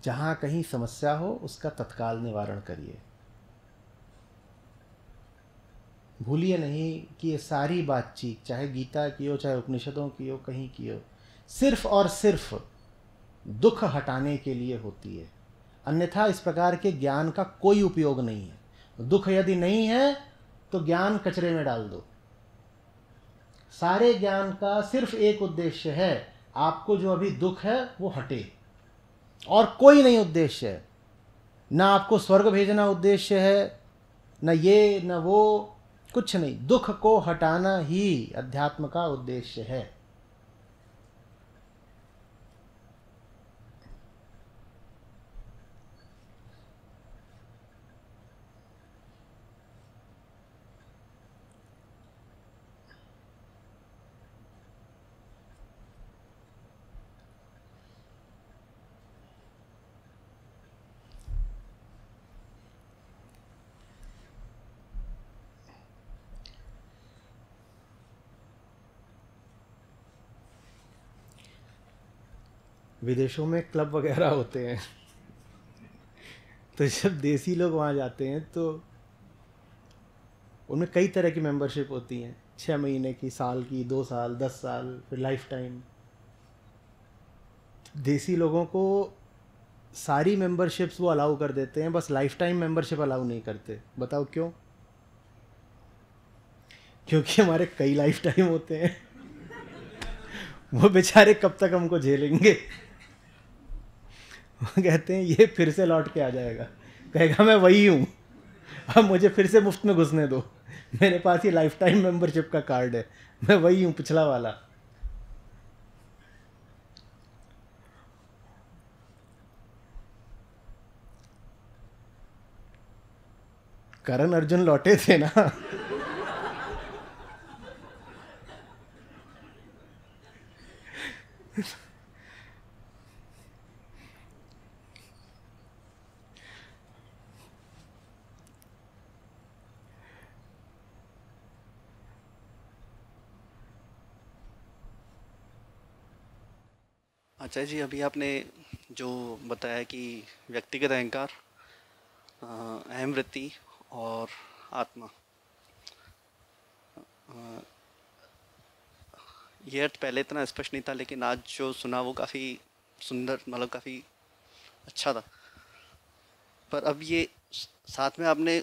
जहाँ कहीं समस्या हो उसका तत्काल निवारण करिए। भूलिए नहीं कि ये सारी बातचीत, चाहे गीता की हो, चाहे उपनिषदों की हो, कहीं की हो, सिर्फ और सिर्फ दुख हटाने के लिए होती है। अन्यथा इस प्रकार के ज्ञान का कोई उपयोग नहीं है। दुख यदि नहीं है तो ज्ञान कचरे में डाल दो। सारे ज्ञान का सिर्फ एक उद्देश्य है, आपको जो अभी दुख है वो हटे, और कोई नहीं उद्देश्य है। ना आपको स्वर्ग भेजना उद्देश्य है, ना ये ना वो, कुछ नहीं। दुख को हटाना ही अध्यात्म का उद्देश्य है। विदेशों में क्लब वगैरह होते हैं, तो जब देसी लोग वहाँ जाते हैं तो उनमें कई तरह की मेंबरशिप होती हैं, छः महीने की, साल की, दो साल, दस साल, फिर लाइफ टाइम। देसी लोगों को सारी मेंबरशिप्स वो अलाउ कर देते हैं, बस लाइफ टाइम मेंबरशिप अलाउ नहीं करते। बताओ क्यों? क्योंकि हमारे कई लाइफ टाइम होते हैं, वो बेचारे कब तक हमको झेलेंगे। वो कहते हैं ये फिर से लौट के आ जाएगा, कहेगा मैं वही हूँ, अब मुझे फिर से मुफ्त में घुसने दो, मेरे पास ये लाइफ टाइम मेम्बरशिप का कार्ड है, मैं वही हूँ पिछला वाला। करण अर्जुन लौटे थे ना, अच्छा जी, अभी आपने जो बताया कि व्यक्तिगत अहंकार, अहम वृत्ति और आत्मा, यह अर्थ पहले इतना स्पष्ट नहीं था, लेकिन आज जो सुना वो काफ़ी सुंदर, मतलब काफ़ी अच्छा था। पर अब ये साथ में आपने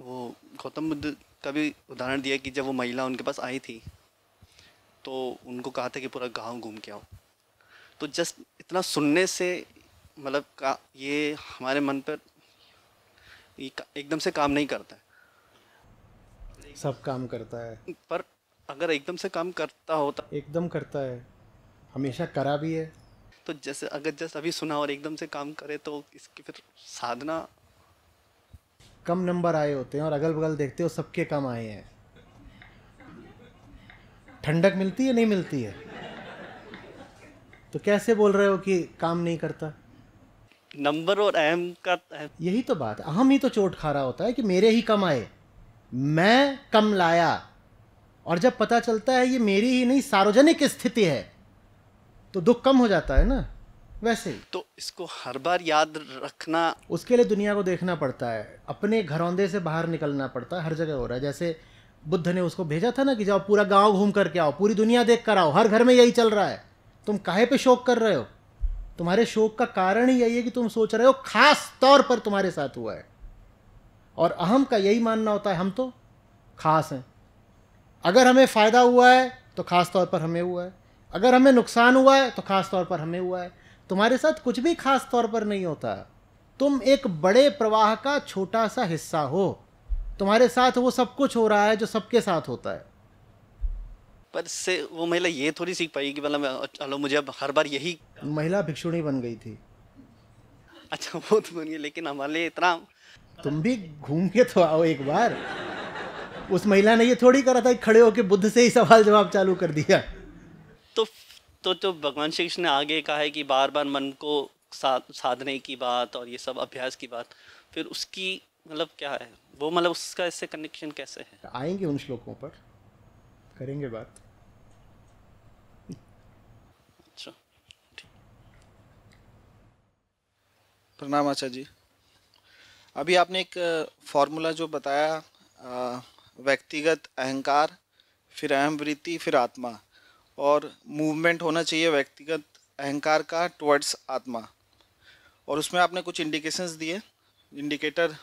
वो गौतम बुद्ध का भी उदाहरण दिया कि जब वो महिला उनके पास आई थी तो उनको कहा था कि पूरा गांव घूम के आओ। तो जस्ट इतना सुनने से मतलब का ये हमारे मन पर एकदम से काम नहीं करता है। सब काम करता है, पर अगर एकदम से काम करता होता, एकदम करता है, हमेशा करा भी है। तो जैसे अगर जस्ट अभी सुना और एकदम से काम करे तो इसकी फिर साधना। कम नंबर आए होते हैं और अगल बगल देखते हो सबके कम आए हैं, ठंडक मिलती है नहीं मिलती है? तो कैसे बोल रहे हो कि काम नहीं करता? नंबर और अहम का, यही तो बात, अहम ही तो चोट खा रहा होता है कि मेरे ही कम आए, मैं कम लाया। और जब पता चलता है ये मेरी ही नहीं सार्वजनिक स्थिति है तो दुख कम हो जाता है ना। वैसे तो इसको हर बार याद रखना, उसके लिए दुनिया को देखना पड़ता है, अपने घरौंदे से बाहर निकलना पड़ता है। हर जगह हो रहा है, जैसे बुद्ध ने उसको भेजा था ना कि जाओ पूरा गाँव घूम करके आओ, पूरी दुनिया देख कर आओ, हर घर में यही चल रहा है। तुम काहे पे शोक कर रहे हो? तुम्हारे शोक का कारण ही यही है कि तुम सोच रहे हो खास तौर पर तुम्हारे साथ हुआ है। और अहम का यही मानना होता है हम तो खास हैं, अगर हमें फायदा हुआ है तो ख़ास तौर पर हमें हुआ है, अगर हमें नुकसान हुआ है तो ख़ास तौर पर हमें हुआ है। तुम्हारे साथ कुछ भी ख़ास तौर पर नहीं होता, तुम एक बड़े प्रवाह का छोटा सा हिस्सा हो, तुम्हारे साथ वो सब कुछ हो रहा है जो सबके साथ होता है। पर से वो महिला ये थोड़ी सीख पाई कि मतलब चलो मुझे अब हर बार यही, महिला भिक्षुणी बन गई थी। अच्छा वो तो बन गई, लेकिन हमारे लिए इतना, तुम भी घूम के तो आओ एक बार। उस महिला ने ये थोड़ी करा था कि खड़े होके बुद्ध से ही सवाल जवाब चालू कर दिया। तो तो तो भगवान श्री कृष्ण ने आगे कहा है कि बार बार मन को साधने की बात और ये सब अभ्यास की बात, फिर उसकी मतलब क्या है वो, मतलब उसका इससे कनेक्शन कैसे है? आएंगे उन श्लोकों पर, करेंगे बात। अच्छा प्रणाम आचा जी, अभी आपने एक फॉर्मूला जो बताया, व्यक्तिगत अहंकार, फिर अहम वृत्ति, फिर आत्मा, और मूवमेंट होना चाहिए व्यक्तिगत अहंकार का टुवर्ड्स आत्मा, और उसमें आपने कुछ इंडिकेशंस दिए। इंडिकेटर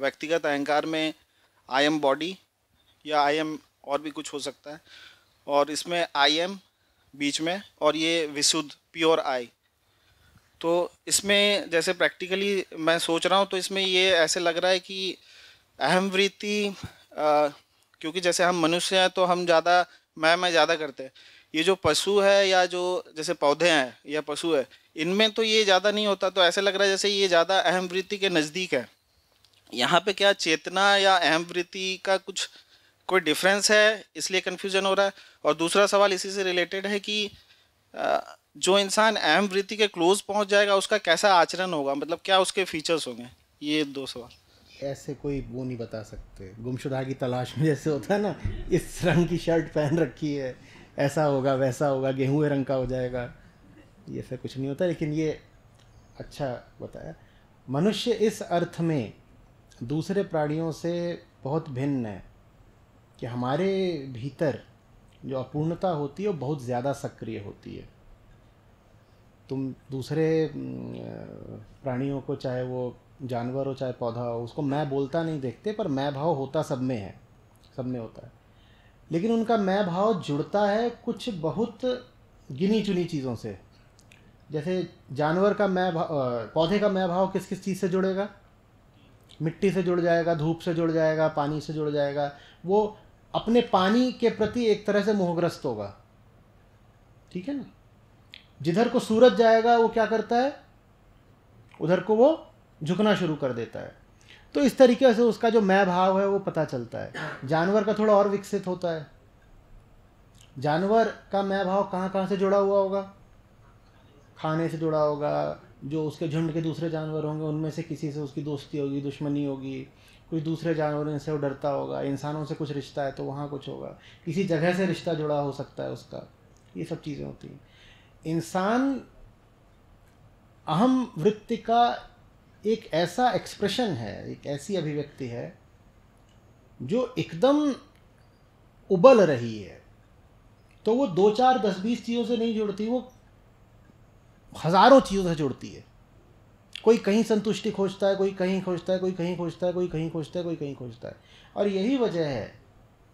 व्यक्तिगत अहंकार में आई एम बॉडी या आई एम और भी कुछ हो सकता है, और इसमें आई एम बीच में, और ये विशुद्ध प्योर आई। तो इसमें जैसे प्रैक्टिकली मैं सोच रहा हूँ तो इसमें ये ऐसे लग रहा है कि अहम वृत्ति, क्योंकि जैसे हम मनुष्य हैं तो हम ज़्यादा मैं मैं ज़्यादा करते हैं, ये जो पशु है या जो जैसे पौधे हैं या पशु है, इनमें तो ये ज़्यादा नहीं होता। तो ऐसे लग रहा है जैसे ये ज़्यादा अहम वृत्ति के नज़दीक है। यहाँ पे क्या चेतना या अहम वृत्ति का कुछ कोई डिफरेंस है, इसलिए कन्फ्यूज़न हो रहा है? और दूसरा सवाल इसी से रिलेटेड है कि जो इंसान अहम वृत्ति के क्लोज पहुँच जाएगा उसका कैसा आचरण होगा, मतलब क्या उसके फीचर्स होंगे? ये दो सवाल। ऐसे कोई वो नहीं बता सकते, गुमशुदा की तलाश में जैसे होता है ना, इस रंग की शर्ट पहन रखी है, ऐसा होगा वैसा होगा, गेहूं रंग का हो जाएगा, ये सब कुछ नहीं होता। लेकिन ये अच्छा बताया, मनुष्य इस अर्थ में दूसरे प्राणियों से बहुत भिन्न है कि हमारे भीतर जो अपूर्णता होती है वो बहुत ज़्यादा सक्रिय होती है। तुम दूसरे प्राणियों को, चाहे वो जानवर हो चाहे पौधा हो, उसको मैं बोलता नहीं देखते, पर मैं भाव होता सब में है, सब में होता है। लेकिन उनका मैं भाव जुड़ता है कुछ बहुत गिनी चुनी चीज़ों से। जैसे जानवर का मैं भाव, पौधे का मैं भाव किस किस चीज़ से जुड़ेगा? मिट्टी से जुड़ जाएगा, धूप से जुड़ जाएगा, पानी से जुड़ जाएगा। वो अपने पानी के प्रति एक तरह से मोहग्रस्त होगा, ठीक है ना। जिधर को सूरज जाएगा वो क्या करता है, उधर को वो झुकना शुरू कर देता है। तो इस तरीके से उसका जो मैं भाव है वो पता चलता है। जानवर का थोड़ा और विकसित होता है। जानवर का मैं भाव कहाँ कहाँ से जुड़ा हुआ होगा? खाने से जुड़ा होगा, जो उसके झुंड के दूसरे जानवर होंगे उनमें से किसी से उसकी दोस्ती होगी, दुश्मनी होगी, कुछ दूसरे जानवरों से वो डरता होगा, इंसानों से कुछ रिश्ता है तो वहाँ कुछ होगा, किसी जगह से रिश्ता जुड़ा हो सकता है उसका। ये सब चीज़ें होती हैं। इंसान अहम वृत्ति का एक ऐसा एक्सप्रेशन है, एक ऐसी अभिव्यक्ति है जो एकदम उबल रही है, तो वो दो चार दस बीस चीज़ों से नहीं जुड़ती, वो हज़ारों चीज़ों से जुड़ती है। कोई कहीं संतुष्टि खोजता है, कोई कहीं खोजता है, कोई कहीं खोजता है, कोई कहीं खोजता है, कोई कहीं खोजता है। और यही वजह है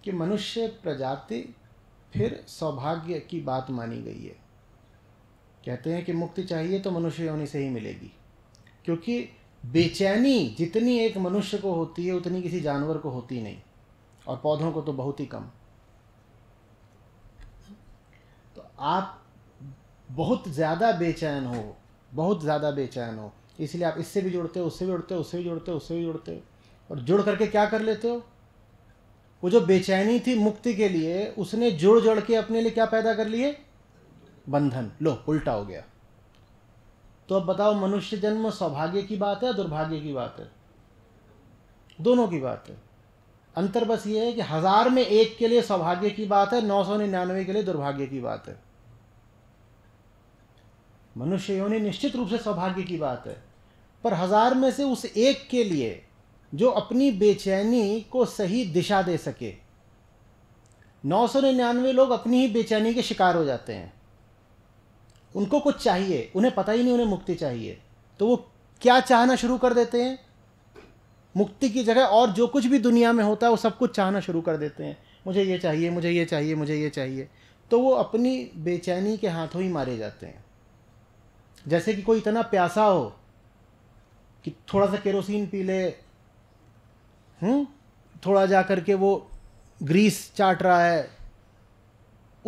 कि मनुष्य प्रजाति फिर सौभाग्य की बात मानी गई है। कहते हैं कि मुक्ति चाहिए तो मनुष्य योनि से ही मिलेगी, क्योंकि बेचैनी जितनी एक मनुष्य को होती है उतनी किसी जानवर को होती नहीं, और पौधों को तो बहुत ही कम। तो आप बहुत ज़्यादा बेचैन हो, बहुत ज़्यादा बेचैन हो, इसलिए आप इससे भी जुड़ते हो, उससे भी जुड़ते हो, उससे भी जुड़ते हो, उससे भी जुड़ते हो, और जुड़ करके क्या कर लेते हो, वो जो बेचैनी थी मुक्ति के लिए उसने जुड़ जुड़ के अपने लिए क्या पैदा कर लिए? बंधन। लो उल्टा हो गया। तो अब बताओ, मनुष्य जन्म सौभाग्य की बात है, दुर्भाग्य की बात है? दोनों की बात है। अंतर बस ये है कि हज़ार में एक के लिए सौभाग्य की बात है, नौ सौ निन्यानवे के लिए दुर्भाग्य की बात है। मनुष्य योनि निश्चित रूप से सौभाग्य की बात है, पर हज़ार में से उस एक के लिए जो अपनी बेचैनी को सही दिशा दे सके। नौ सौ निन्यानवे लोग अपनी ही बेचैनी के शिकार हो जाते हैं। उनको कुछ चाहिए, उन्हें पता ही नहीं उन्हें मुक्ति चाहिए, तो वो क्या चाहना शुरू कर देते हैं? मुक्ति की जगह और जो कुछ भी दुनिया में होता है वो सब कुछ चाहना शुरू कर देते हैं। मुझे ये चाहिए, मुझे ये चाहिए, मुझे ये चाहिए, तो वो अपनी बेचैनी के हाथों ही मारे जाते हैं। जैसे कि कोई इतना प्यासा हो कि थोड़ा सा केरोसिन पी ले, हम्म थोड़ा जा करके वो ग्रीस चाट रहा है,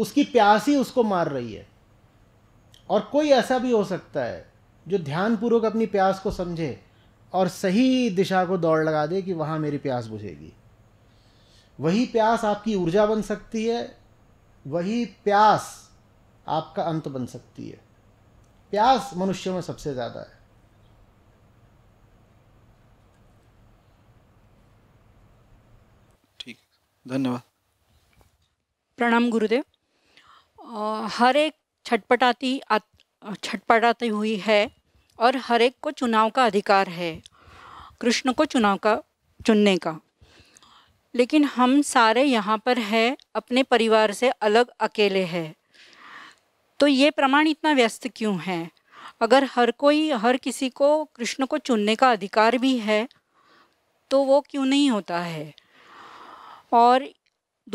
उसकी प्यास ही उसको मार रही है। और कोई ऐसा भी हो सकता है जो ध्यानपूर्वक अपनी प्यास को समझे और सही दिशा को दौड़ लगा दे कि वहाँ मेरी प्यास बुझेगी। वही प्यास आपकी ऊर्जा बन सकती है, वही प्यास आपका अंत बन सकती है। प्यास मनुष्यों में सबसे ज़्यादा है। ठीक, धन्यवाद। प्रणाम गुरुदेव। हर एक छटपटाती छटपटाती हुई है और हर एक को चुनाव का अधिकार है, कृष्ण को चुनाव का चुनने का। लेकिन हम सारे यहाँ पर हैं, अपने परिवार से अलग अकेले हैं, तो ये प्रमाण इतना व्यस्त क्यों है? अगर हर कोई हर किसी को कृष्ण को चुनने का अधिकार भी है तो वो क्यों नहीं होता है? और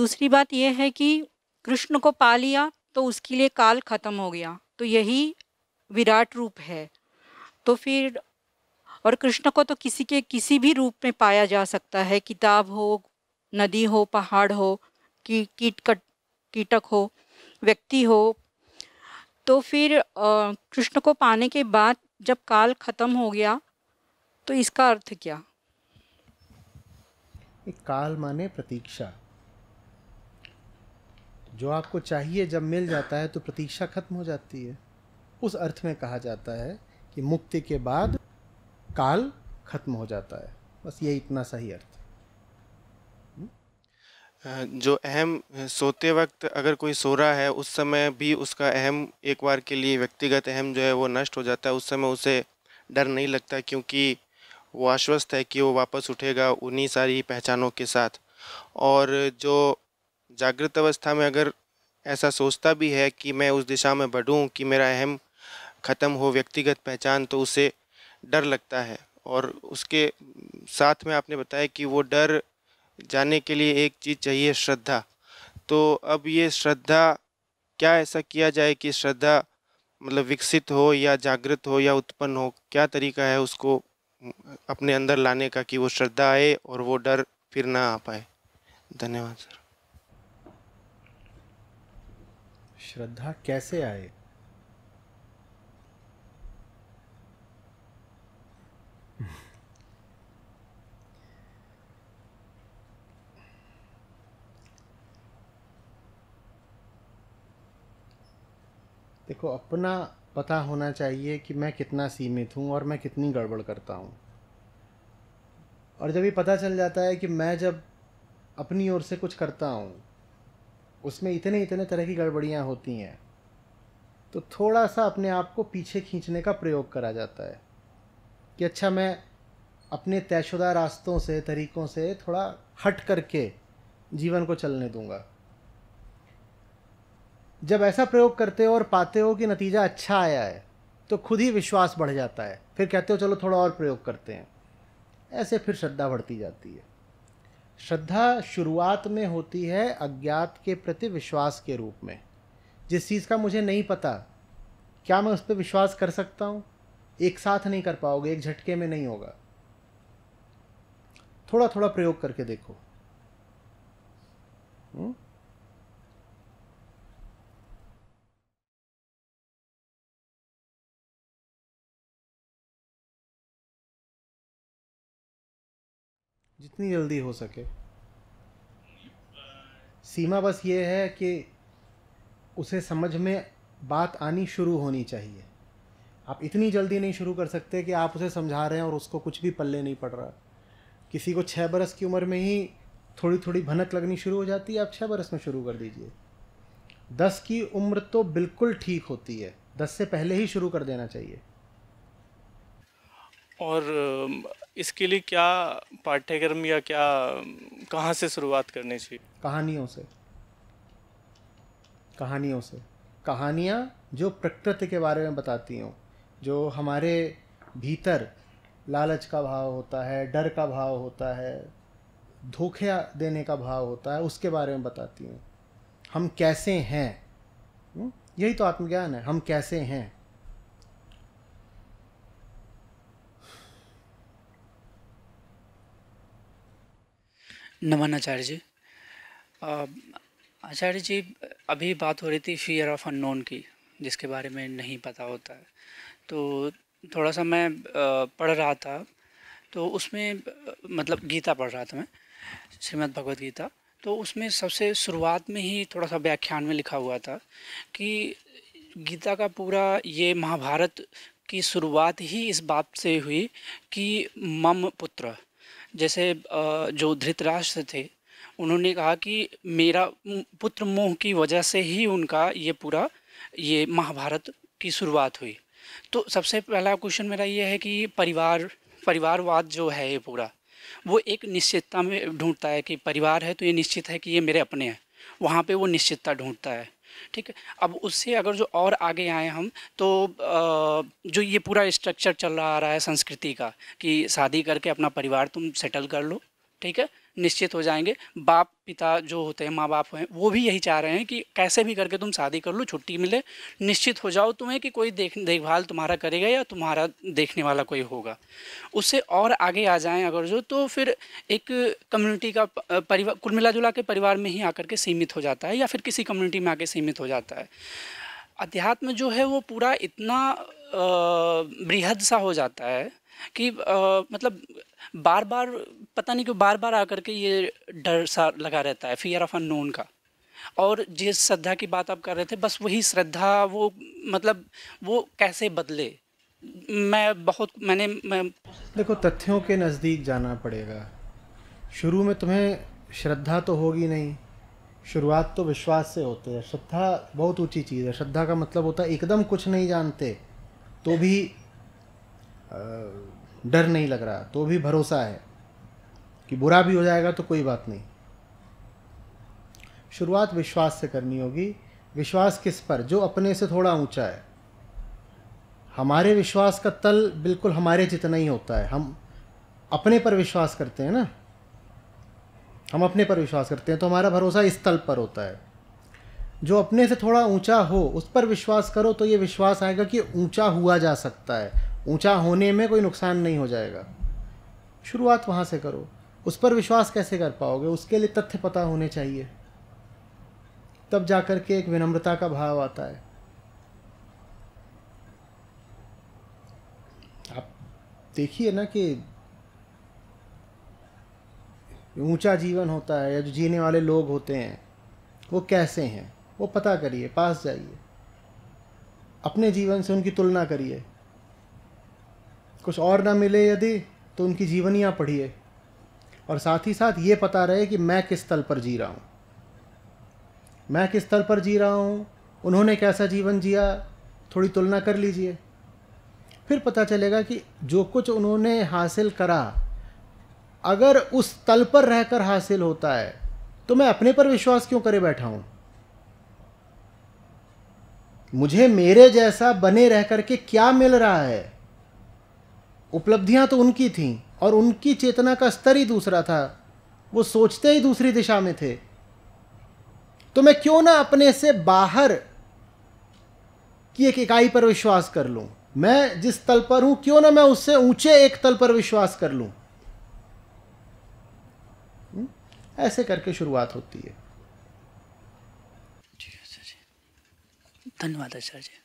दूसरी बात यह है कि कृष्ण को पा लिया तो उसके लिए काल ख़त्म हो गया, तो यही विराट रूप है। तो फिर और कृष्ण को तो किसी के किसी भी रूप में पाया जा सकता है, किताब हो, नदी हो, पहाड़ हो, की कीट कट कीटक हो, व्यक्ति हो। तो फिर कृष्ण को पाने के बाद जब काल ख़त्म हो गया तो इसका अर्थ क्या? काल माने प्रतीक्षा। जो आपको चाहिए जब मिल जाता है तो प्रतीक्षा खत्म हो जाती है। उस अर्थ में कहा जाता है कि मुक्ति के बाद काल खत्म हो जाता है। बस ये इतना सही अर्थ है। जो अहम सोते वक्त अगर कोई सो रहा है उस समय भी उसका अहम एक बार के लिए व्यक्तिगत अहम जो है वो नष्ट हो जाता है। उस समय उसे डर नहीं लगता क्योंकि वो आश्वस्त है कि वो वापस उठेगा उन्हीं सारी पहचानों के साथ। और जो जागृत अवस्था में अगर ऐसा सोचता भी है कि मैं उस दिशा में बढ़ूं कि मेरा अहम ख़त्म हो, व्यक्तिगत पहचान, तो उसे डर लगता है। और उसके साथ में आपने बताया कि वो डर जाने के लिए एक चीज़ चाहिए, श्रद्धा। तो अब ये श्रद्धा क्या ऐसा किया जाए कि श्रद्धा मतलब विकसित हो या जागृत हो या उत्पन्न हो? क्या तरीका है उसको अपने अंदर लाने का कि वो श्रद्धा आए और वो डर फिर ना आ पाए? धन्यवाद सर। श्रद्धा कैसे आए? देखो, अपना पता होना चाहिए कि मैं कितना सीमित हूँ और मैं कितनी गड़बड़ करता हूँ। और जब ये पता चल जाता है कि मैं जब अपनी ओर से कुछ करता हूँ उसमें इतने इतने तरह की गड़बड़ियाँ होती हैं, तो थोड़ा सा अपने आप को पीछे खींचने का प्रयोग करा जाता है कि अच्छा, मैं अपने तयशुदा रास्तों से, तरीक़ों से थोड़ा हट करके जीवन को चलने दूंगा। जब ऐसा प्रयोग करते हो और पाते हो कि नतीजा अच्छा आया है तो खुद ही विश्वास बढ़ जाता है। फिर कहते हो चलो थोड़ा और प्रयोग करते हैं, ऐसे फिर श्रद्धा बढ़ती जाती है। श्रद्धा शुरुआत में होती है अज्ञात के प्रति विश्वास के रूप में। जिस चीज़ का मुझे नहीं पता, क्या मैं उस पर विश्वास कर सकता हूँ? एक साथ नहीं कर पाओगे, एक झटके में नहीं होगा। थोड़ा थोड़ा प्रयोग करके देखो। हुँ? जितनी जल्दी हो सके। सीमा बस ये है कि उसे समझ में बात आनी शुरू होनी चाहिए। आप इतनी जल्दी नहीं शुरू कर सकते कि आप उसे समझा रहे हैं और उसको कुछ भी पल्ले नहीं पड़ रहा। किसी को छः बरस की उम्र में ही थोड़ी थोड़ी भनक लगनी शुरू हो जाती है, आप छः बरस में शुरू कर दीजिए। दस की उम्र तो बिल्कुल ठीक होती है, दस से पहले ही शुरू कर देना चाहिए। और इसके लिए क्या पाठ्यक्रम या क्या, कहाँ से शुरुआत करनी चाहिए? कहानियों से। कहानियों से कहानियाँ जो प्रकृति के बारे में बताती हों, जो हमारे भीतर लालच का भाव होता है, डर का भाव होता है, धोखा देने का भाव होता है उसके बारे में बताती हैं। हम कैसे हैं, यही तो आत्मज्ञान है, हम कैसे हैं। नमन आचार्य जी। आचार्य जी, अभी बात हो रही थी फियर ऑफ अननोन की, जिसके बारे में नहीं पता होता है। तो थोड़ा सा मैं पढ़ रहा था, तो उसमें मतलब गीता पढ़ रहा था मैं, श्रीमद्भगवद्गीता। तो उसमें सबसे शुरुआत में ही थोड़ा सा व्याख्यान में लिखा हुआ था कि गीता का पूरा ये महाभारत की शुरुआत ही इस बात से हुई कि मम पुत्र, जैसे जो धृतराष्ट्र थे उन्होंने कहा कि मेरा पुत्र मोह की वजह से ही उनका ये पूरा ये महाभारत की शुरुआत हुई। तो सबसे पहला क्वेश्चन मेरा ये है कि परिवार परिवारवाद जो है ये पूरा, वो एक निश्चितता में ढूंढता है कि परिवार है तो ये निश्चित है कि ये मेरे अपने हैं, वहाँ पे वो निश्चितता ढूंढता है। ठीक है, अब उससे अगर जो और आगे आए हम, तो जो ये पूरा स्ट्रक्चर चल रहा आ रहा है संस्कृति का कि शादी करके अपना परिवार तुम सेटल कर लो, ठीक है, निश्चित हो जाएंगे। बाप पिता जो होते हैं, माँ बाप हैं, वो भी यही चाह रहे हैं कि कैसे भी करके तुम शादी कर लो, छुट्टी मिले, निश्चित हो जाओ तुम्हें कि कोई देख देखभाल तुम्हारा करेगा या तुम्हारा देखने वाला कोई होगा। उससे और आगे आ जाएं अगर जो, तो फिर एक कम्युनिटी का परिवार कुल मिला जुला के परिवार में ही आकर के सीमित हो जाता है या फिर किसी कम्युनिटी में आके सीमित हो जाता है। अध्यात्म जो है वो पूरा इतना बृहद सा हो जाता है कि आ, मतलब बार बार पता नहीं क्यों बार बार आकर के ये डर सा लगा रहता है फियर ऑफ अननोन का। और जिस श्रद्धा की बात आप कर रहे थे, बस वही श्रद्धा, वो मतलब वो कैसे बदले। मैं बहुत मैंने मैं देखो, तथ्यों के नज़दीक जाना पड़ेगा। शुरू में तुम्हें श्रद्धा तो होगी नहीं, शुरुआत तो विश्वास से होती है। श्रद्धा बहुत ऊँची चीज़ है। श्रद्धा का मतलब होता है एकदम कुछ नहीं जानते तो भी डर नहीं लग रहा, तो भी भरोसा है कि बुरा भी हो जाएगा तो कोई बात नहीं। शुरुआत विश्वास से करनी होगी। विश्वास किस पर? जो अपने से थोड़ा ऊंचा है। हमारे विश्वास का तल बिल्कुल हमारे जितना ही होता है। हम अपने पर विश्वास करते हैं ना, हम अपने पर विश्वास करते हैं तो हमारा भरोसा इस तल पर होता है। जो अपने से थोड़ा ऊंचा हो उस पर विश्वास करो तो ये विश्वास आएगा कि ऊंचा हुआ जा सकता है, ऊंचा होने में कोई नुकसान नहीं हो जाएगा। शुरुआत वहाँ से करो। उस पर विश्वास कैसे कर पाओगे? उसके लिए तथ्य पता होने चाहिए, तब जाकर के एक विनम्रता का भाव आता है। आप देखिए ना कि ऊंचा जीवन होता है या जो जीने वाले लोग होते हैं वो कैसे हैं, वो पता करिए, पास जाइए, अपने जीवन से उनकी तुलना करिए। कुछ और ना मिले यदि तो उनकी जीवनियाँ पढ़िए और साथ ही साथ ये पता रहे कि मैं किस तल पर जी रहा हूँ, मैं किस तल पर जी रहा हूँ, उन्होंने कैसा जीवन जिया, थोड़ी तुलना कर लीजिए। फिर पता चलेगा कि जो कुछ उन्होंने हासिल करा अगर उस तल पर रहकर हासिल होता है तो मैं अपने पर विश्वास क्यों करे बैठा हूँ। मुझे मेरे जैसा बने रह करके क्या मिल रहा है? उपलब्धियां तो उनकी थीं और उनकी चेतना का स्तर ही दूसरा था, वो सोचते ही दूसरी दिशा में थे। तो मैं क्यों ना अपने से बाहर की एक इकाई पर विश्वास कर लूं। मैं जिस तल पर हूं क्यों ना मैं उससे ऊंचे एक तल पर विश्वास कर लूं। ऐसे करके शुरुआत होती है। धन्यवाद आचार्य जी।